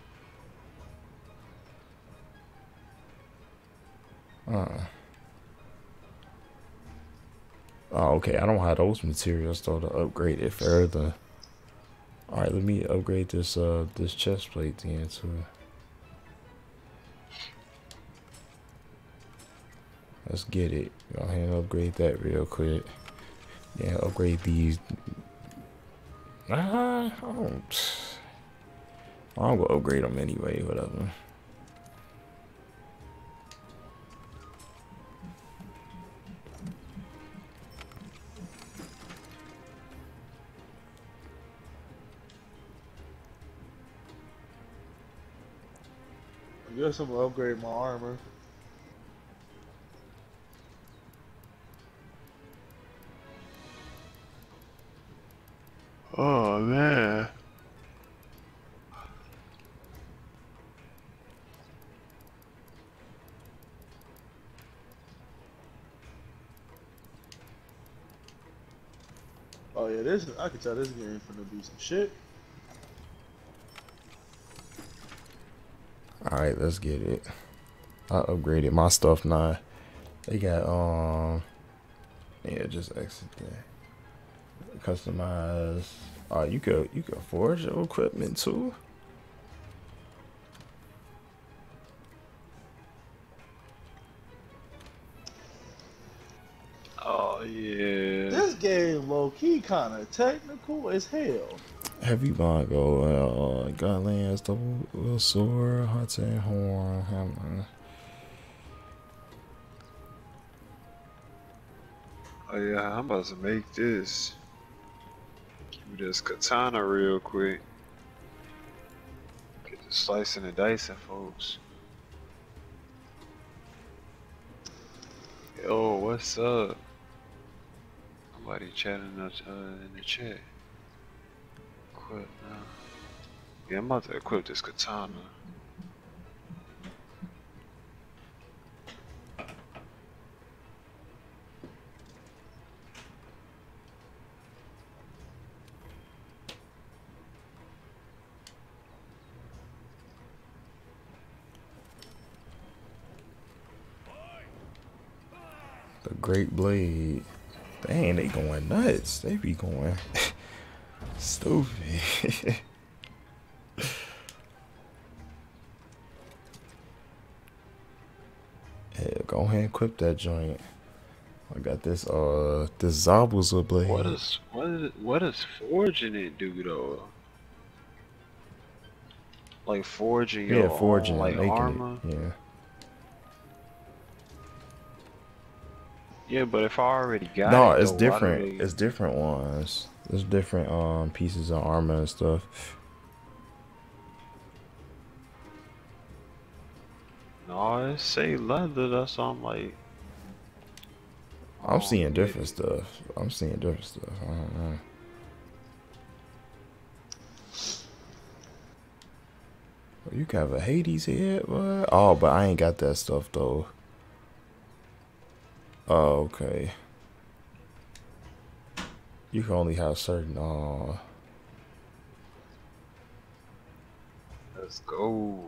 Oh, okay. I don't have those materials though to upgrade it further. All right, let me upgrade this this chest plate then too. Let's get it. Go ahead and upgrade that real quick. Yeah, upgrade these. I'm gonna upgrade them anyway. Whatever. I guess I'm gonna upgrade my armor. Oh man. Oh yeah, this I can tell this game finna be some shit. Alright, let's get it. I upgraded my stuff now. They got yeah, just exit that. Customize. Oh, you could forge your equipment too. Oh yeah. This game low key kinda technical as hell. Heavy Bongo, Godlands, Double Sword, Hunting Horn, Hammer. Oh, yeah, I'm about to make this. Give me this katana real quick. Get the slicing and dicing, folks. Yo, what's up? Somebody chatting up in the chat. Now. Yeah, I'm about to equip this katana. The Great Blade. Dang, they going nuts. They be going. Stupid. Yeah, go ahead and equip that joint. I got this this Zabuza blade. What is forging it do though? Like forging your forging like armor. It, yeah. Yeah, but if I already got it, no, it's different. It's different ones. There's different pieces of armor and stuff. No, it say leather. That's on like. I'm seeing different stuff. I don't know. You can have a Hades head, boy. Oh, but I ain't got that stuff though. Oh, okay. You can only have certain. Oh. Let's go.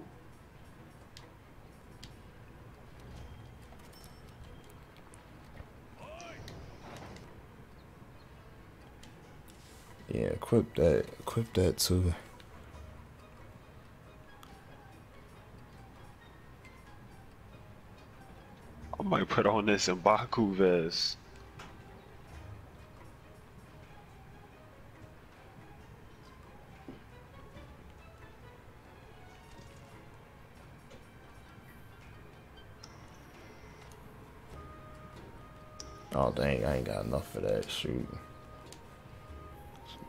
Yeah, equip that. Equip that too. I might put on this M'Baku vest. Oh dang, I ain't got enough for that. Shoot.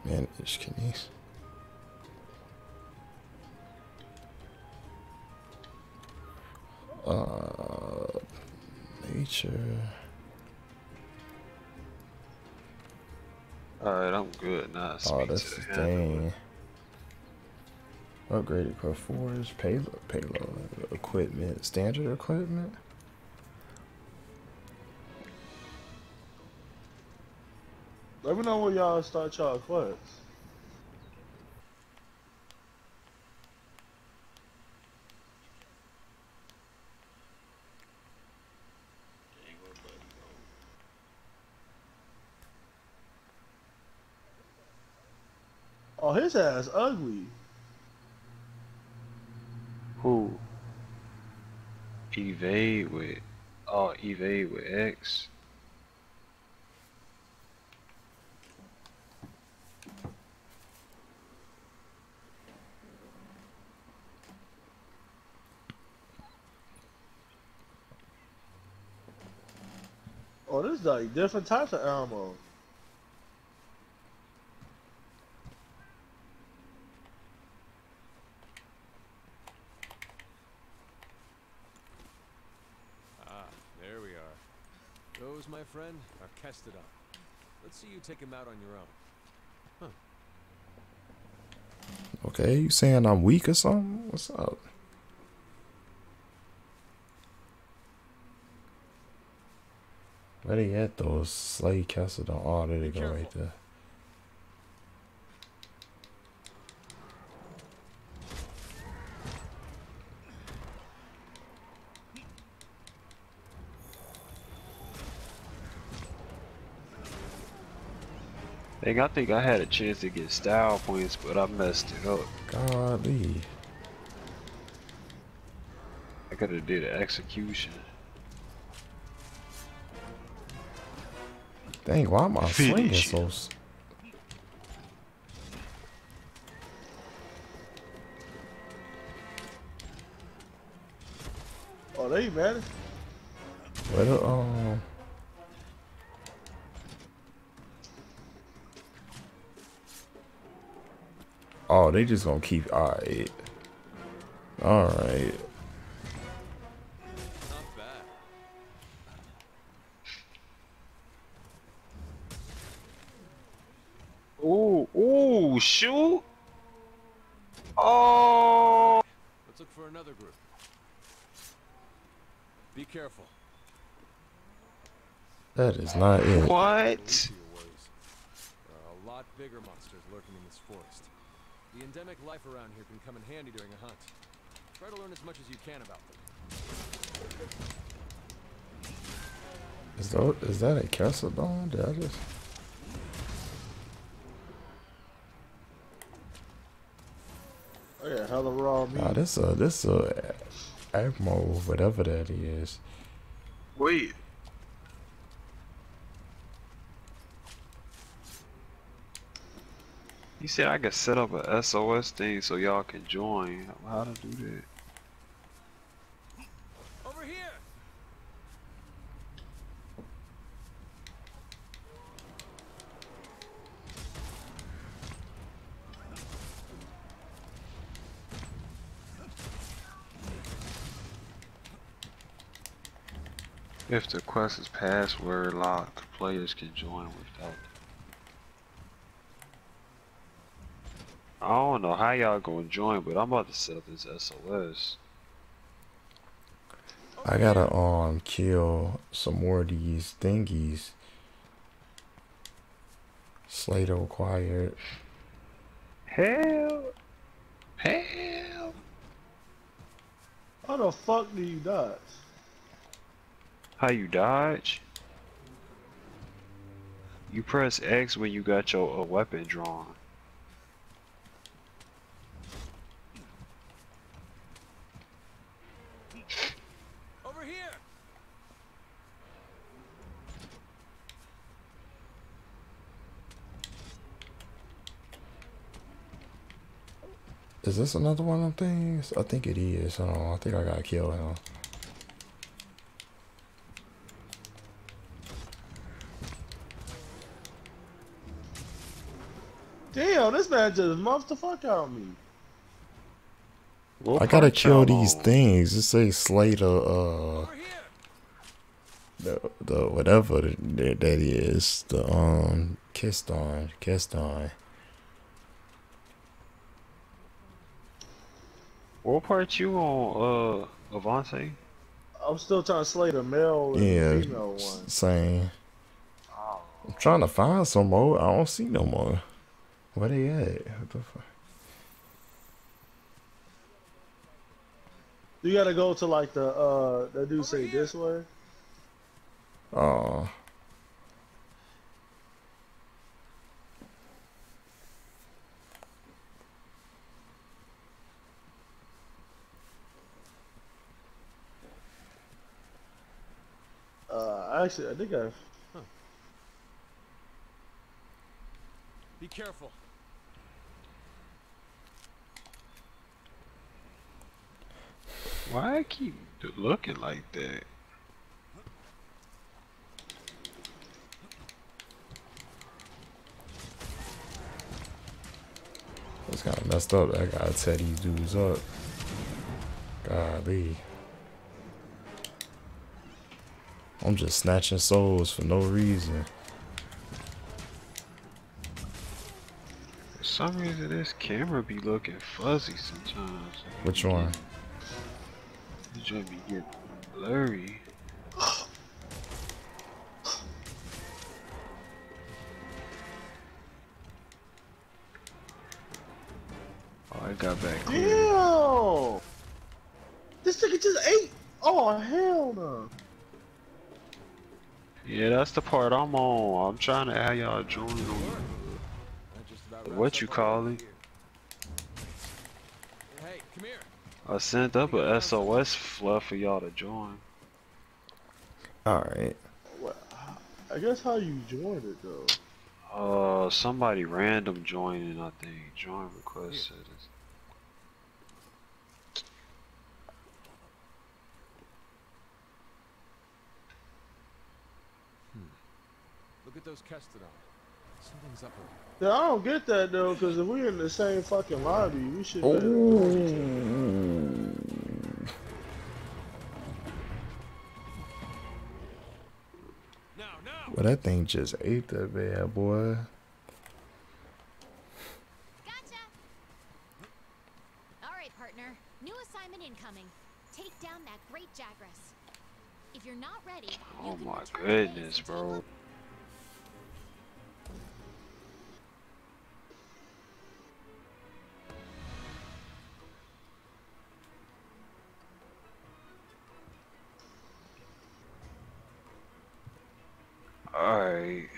Man, it's kidneys. Nature. Alright, I'm good. Nah, oh, that's the thing. Upgraded per force, payload, equipment, standard equipment. Let me know when y'all start y'all class. Oh, his ass ugly. Who? Evade with. Oh, evade with X. Oh, this is like different types of ammo. Ah, there we are. Those, my friend, are Kestodon. Let's see you take him out on your own. Huh. Okay, you saying I'm weak or something? What's up? Where they at those slay castles? Oh, there they go right there. Dang, I think I had a chance to get style points, but I messed it up. Golly. I could have did an execution. Dang, why am I swinging so? Oh, they mad. Well, oh, they just gonna keep. Alright. Alright. Oh, shoot! Oh! Let's look for another group. Be careful. That is not it. What? A lot bigger monsters lurking in this forest. The endemic life around here can come in handy during a hunt. Try to learn as much as you can about them. Is that a Kestodon? Did I just? Oh yeah, hella raw meat. Nah, this Admiral, whatever that is. Wait. You said I could set up a SOS thing so y'all can join. How to do that? Over here. If the quest is password locked, the players can join without. I don't know how y'all gonna join, but I'm about to set up this SOS. I gotta kill some more of these thingies. Slater required. Hell, hell! How the fuck do you dodge? How you dodge? You press X when you got your weapon drawn. Is this another one of them things? I think it is. I don't know. I think I gotta kill him. Damn, this man just muffed the fuck out of me. I gotta kill these things. It says slay the whatever that is. The Kestodon. What part you on, Avante? I'm still trying to slay the male and female one. Same. Oh. I'm trying to find some more. I don't see no more. Where they at? What the fuck? You gotta go to like the dude say this way. Oh. Actually, I think I've. Huh. Be careful. Why I keep looking like that? It's kind of messed up. I gotta tear these dudes up. Golly. I'm just snatching souls for no reason. For some reason, this camera be looking fuzzy sometimes. Which one? This joint be getting blurry. Oh, I got back clear. Ew! This nigga just ate! Oh, hell no! Yeah, that's the part I'm on. I'm trying to have y'all join on what you call it. Hey, come here. I sent up a SOS fluff for y'all to join. Alright. Well, I guess how you joined it though. Somebody random joining, I think. Join request settings. Look at those Kestodon. Something's up there. Yeah, I don't get that though, because if we're in the same fucking lobby, we should. No. Well, that thing just ate that bad boy. Gotcha. All right, partner. New assignment incoming. Take down that great Jagras. If you're not ready, oh my goodness, bro. Alright.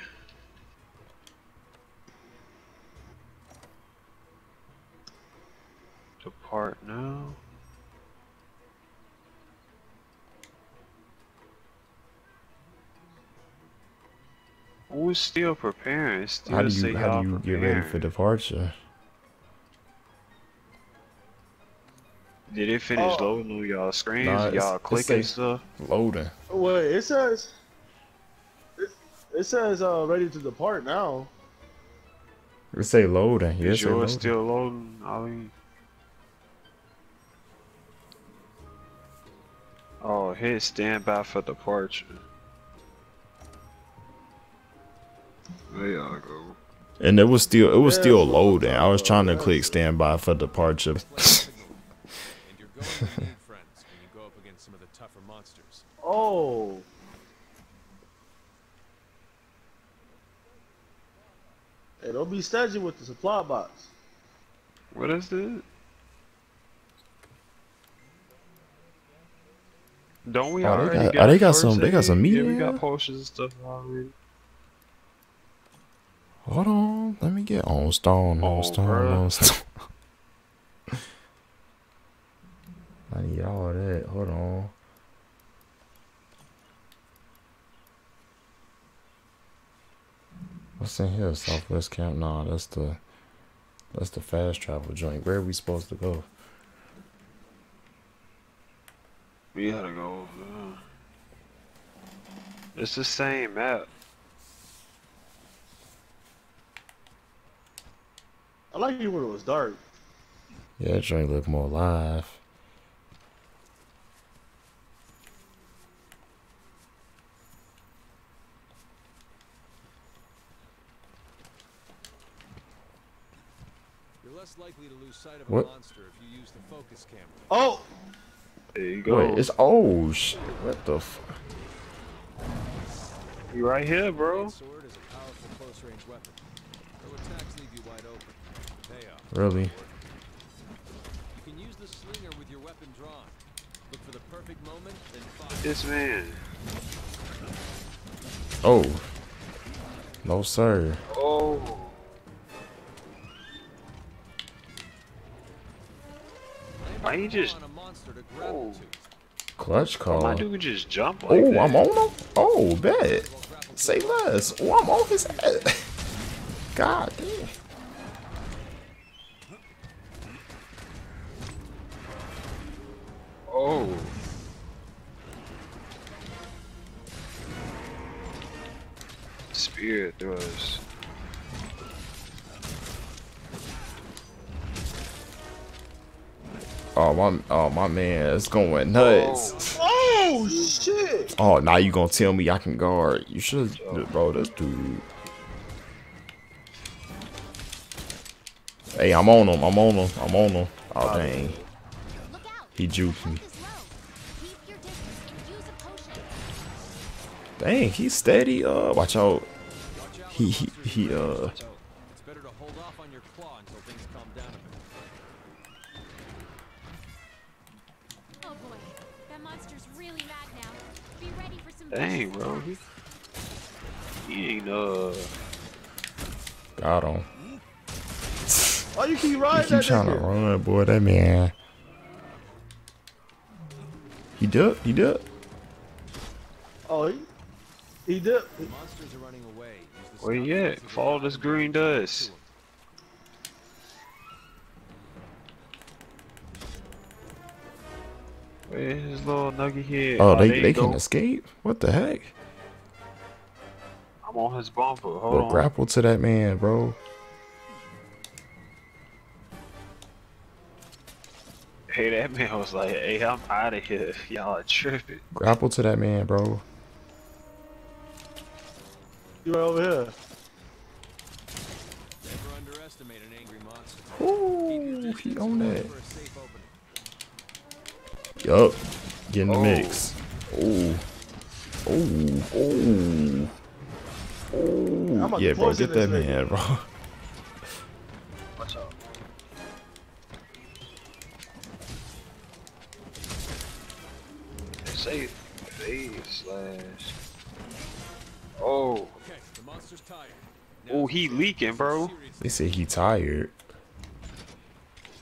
Depart now. Who's still preparing? Still how do you get ready for departure? Did it finish loading on y'all screens? Nah, y'all clicking stuff? Loading. Wait, it says. It says ready to depart now. It say loading. Yes, yeah, it's still loading. I mean, Oh, hit standby for departure. There y'all go. And it was still loading. I was trying to click standby for departure. Oh. Hey, don't be stingy with the supply box. What is it? Don't we already got? They got some. They got some meat. Yeah, we got potions and stuff already. Hold on, let me get on stone, on stone. I need all that. Hold on. What's in here? Southwest Camp? Nah, that's the fast travel joint. Where are we supposed to go? We gotta go over there. It's the same map. I like it when it was dark. Yeah, that joint looked more alive. You're less likely to lose sight of a monster if you use the focus camera. Oh! There you go. Wait, it's shit. What the fuck? You right here, bro. Sword is a powerful close-range weapon. Her attacks leave you wide open. Really? You can use the slinger with your weapon drawn. Look for the perfect moment, then fire. This man. Oh. No, sir. Oh. Why you just clutch call? Why do we just jump like that? Oh, I'm on him. Oh, bet. Say less. Oh, I'm on his head. God damn. Oh. Spear thrust. Oh my man, it's going nuts. Oh shit. Oh, now you gonna tell me I can guard? You should, bro. This dude. Hey, I'm on him. I'm on him. I'm on him. Oh dang. He juked me. Dang, he's steady. Watch out. It's better to hold off on your claw until things calm down a bit. Oh boy, that monster's really mad now. Be ready for some. Dang, bro. He ain't got him. Oh, you keep riding. He keep trying to run, boy. That man. He did. He did. Oh, he did. Monsters are running away. Where he at? Follow this green dust. Where's his little nugget here? Oh, they can escape? What the heck? I'm on his bumper. Hold on. Grapple to that man, bro. Hey, that man was like, hey, I'm out of here. Y'all are tripping. Grapple to that man, bro. You right over here. Never underestimate an angry monster. Ooh, he on that. Yup. Get in the mix. Ooh. Ooh. Ooh. Ooh. Yeah, bro, get that man, bro. Watch out. Oh. Oh, he leaking, bro. They say he tired.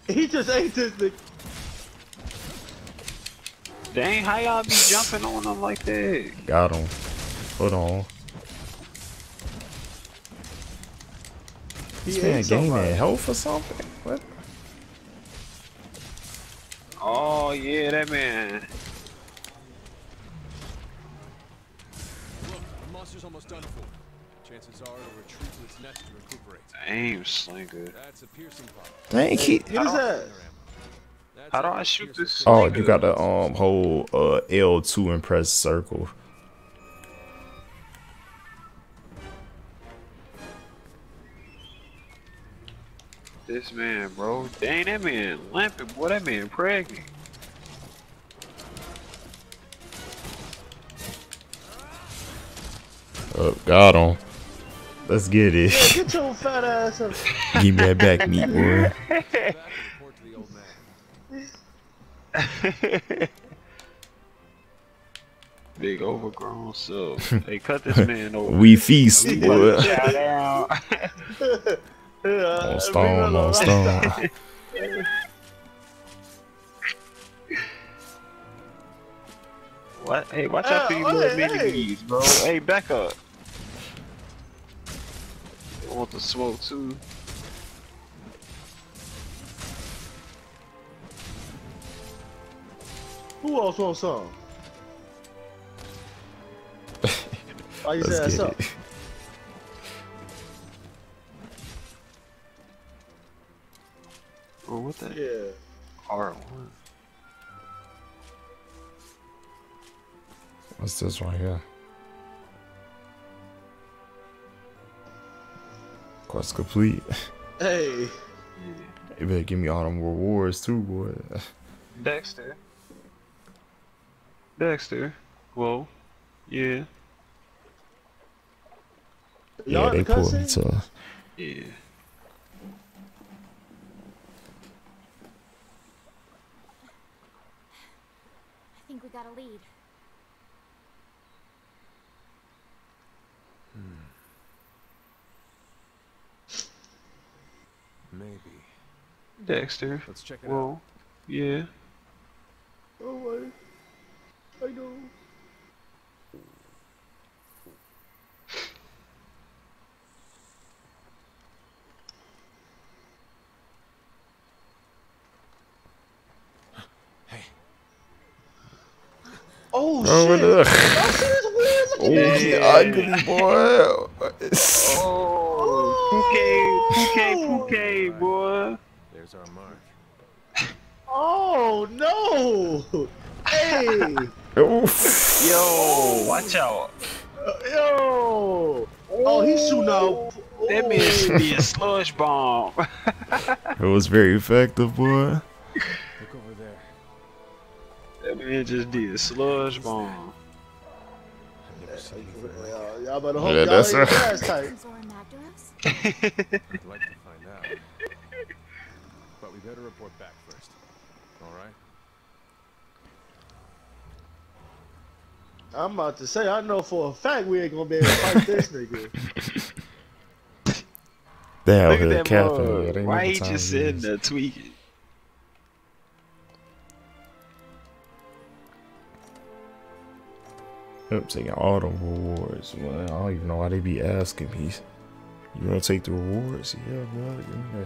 He just ate this thing. Dang, how y'all be jumping on him like that? Got him. Hold on. This man gaining health or something? What? Oh yeah, that man. Almost done for. Chances are it'll retreat to its nest to recuperate. Aim slinger. That's a piercing pop. Dang, what is that? How do I shoot this? Oh, you gotta hold L2 and press circle. This man, bro. Dang, that man lamping, boy. That man pregnant. Oh, got him. Let's get it. Yo, get your fat ass up. Give me that back meat, boy. Big overgrown self. Hey, cut this man over. We feast, boy. On stone, on stone. What? Hey, watch out for you little mini-bees, bro. Hey, back up. I want the smoke too. Who else wants some? Why you say that? Oh, what the? Yeah. R1. What's this right here? Quest complete. Hey. You better give me all them rewards too, boy. Dexter. Dexter. Whoa. Yeah. Yeah, they pulled me to. Yeah. I think we got a lead. Maybe. Dexter. Let's check it out. Yeah. Oh, I know. Hey. Oh, shit. Look ugly boy. Puke, boy. There's our mark. Oh no! Hey! Yo, watch out! Yo! Oh, he's shooting out. That man should be a slush bomb. It was very effective, boy. Look over there. That man just did a slush bomb. Y'all better hope y'all ain't grass tight. I'd like to find out, but we better report back first. All right. I'm about to say I know for a fact we ain't gonna be able to fight this nigga. Damn, look at that mug. Why he just sitting there tweaking? I'm taking all the rewards, man. I don't even know why they be asking me. You want to take the rewards? Yeah, bro. Yeah.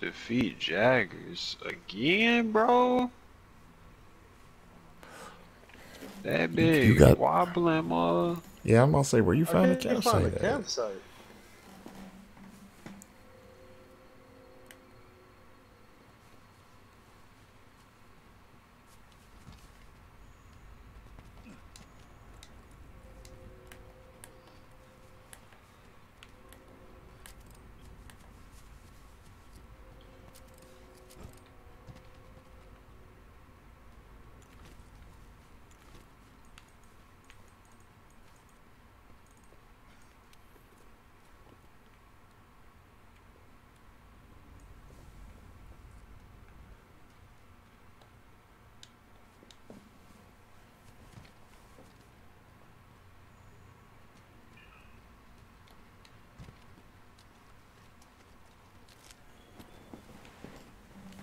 Defeat Jagras again, bro. That big wobbling, yeah, I'm gonna say where you found the campsite.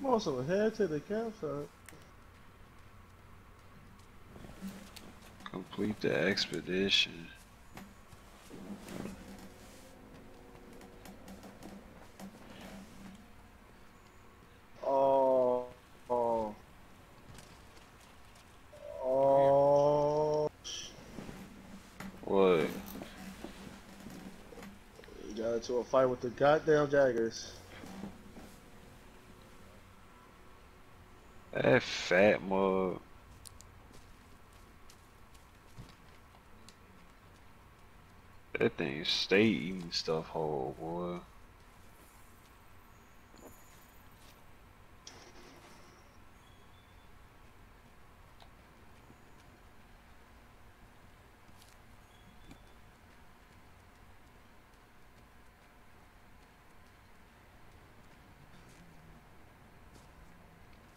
Also head to the campsite. Complete the expedition. What? You got into a fight with the goddamn Jagras. That fat mug. That thing stay eating stuff whole, boy.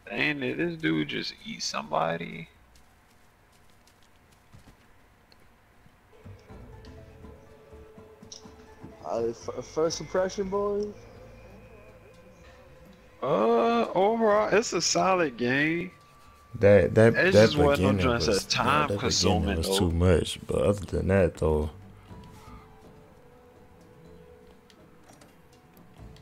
Dang, did this dude just eat somebody? First impression, boys? Overall, it's a solid game. That beginning was too much, but other than that, though.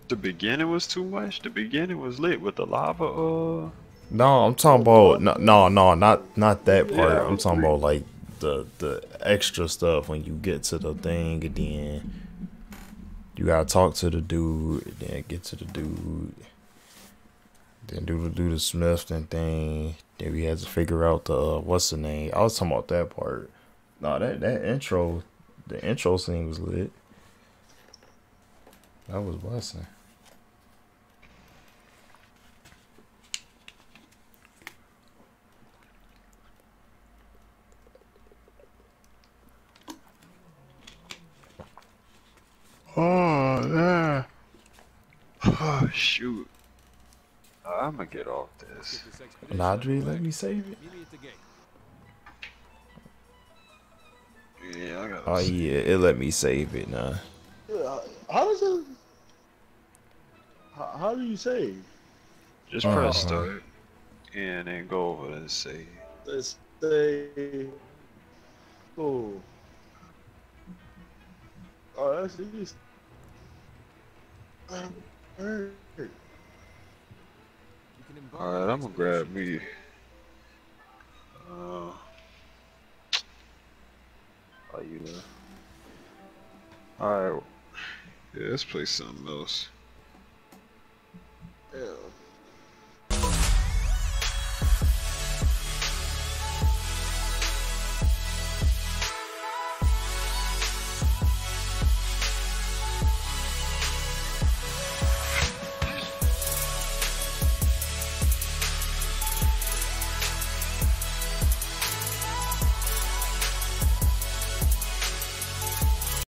The beginning was too much? The beginning was lit with the lava, No, I'm talking about... No, not that part. Yeah, I'm talking about, like, the extra stuff when you get to the thing and then... You gotta talk to the dude, and then get to the dude, then do the Smithson thing. Then we had to figure out the what's the name. I was talking about that part. No, that intro, the intro scene was lit. That was blessing. Oh, yeah. Oh, shoot. I'm gonna get off this. Ladri, let me save it. Yeah, I gotta save it. It let me save it now. How do you save? Just press start and then go over and save. Let's save. Oh. Oh, that's easy. Alright, I'm gonna grab me. Are you there? Alright. Yeah, let's play something else. Yeah.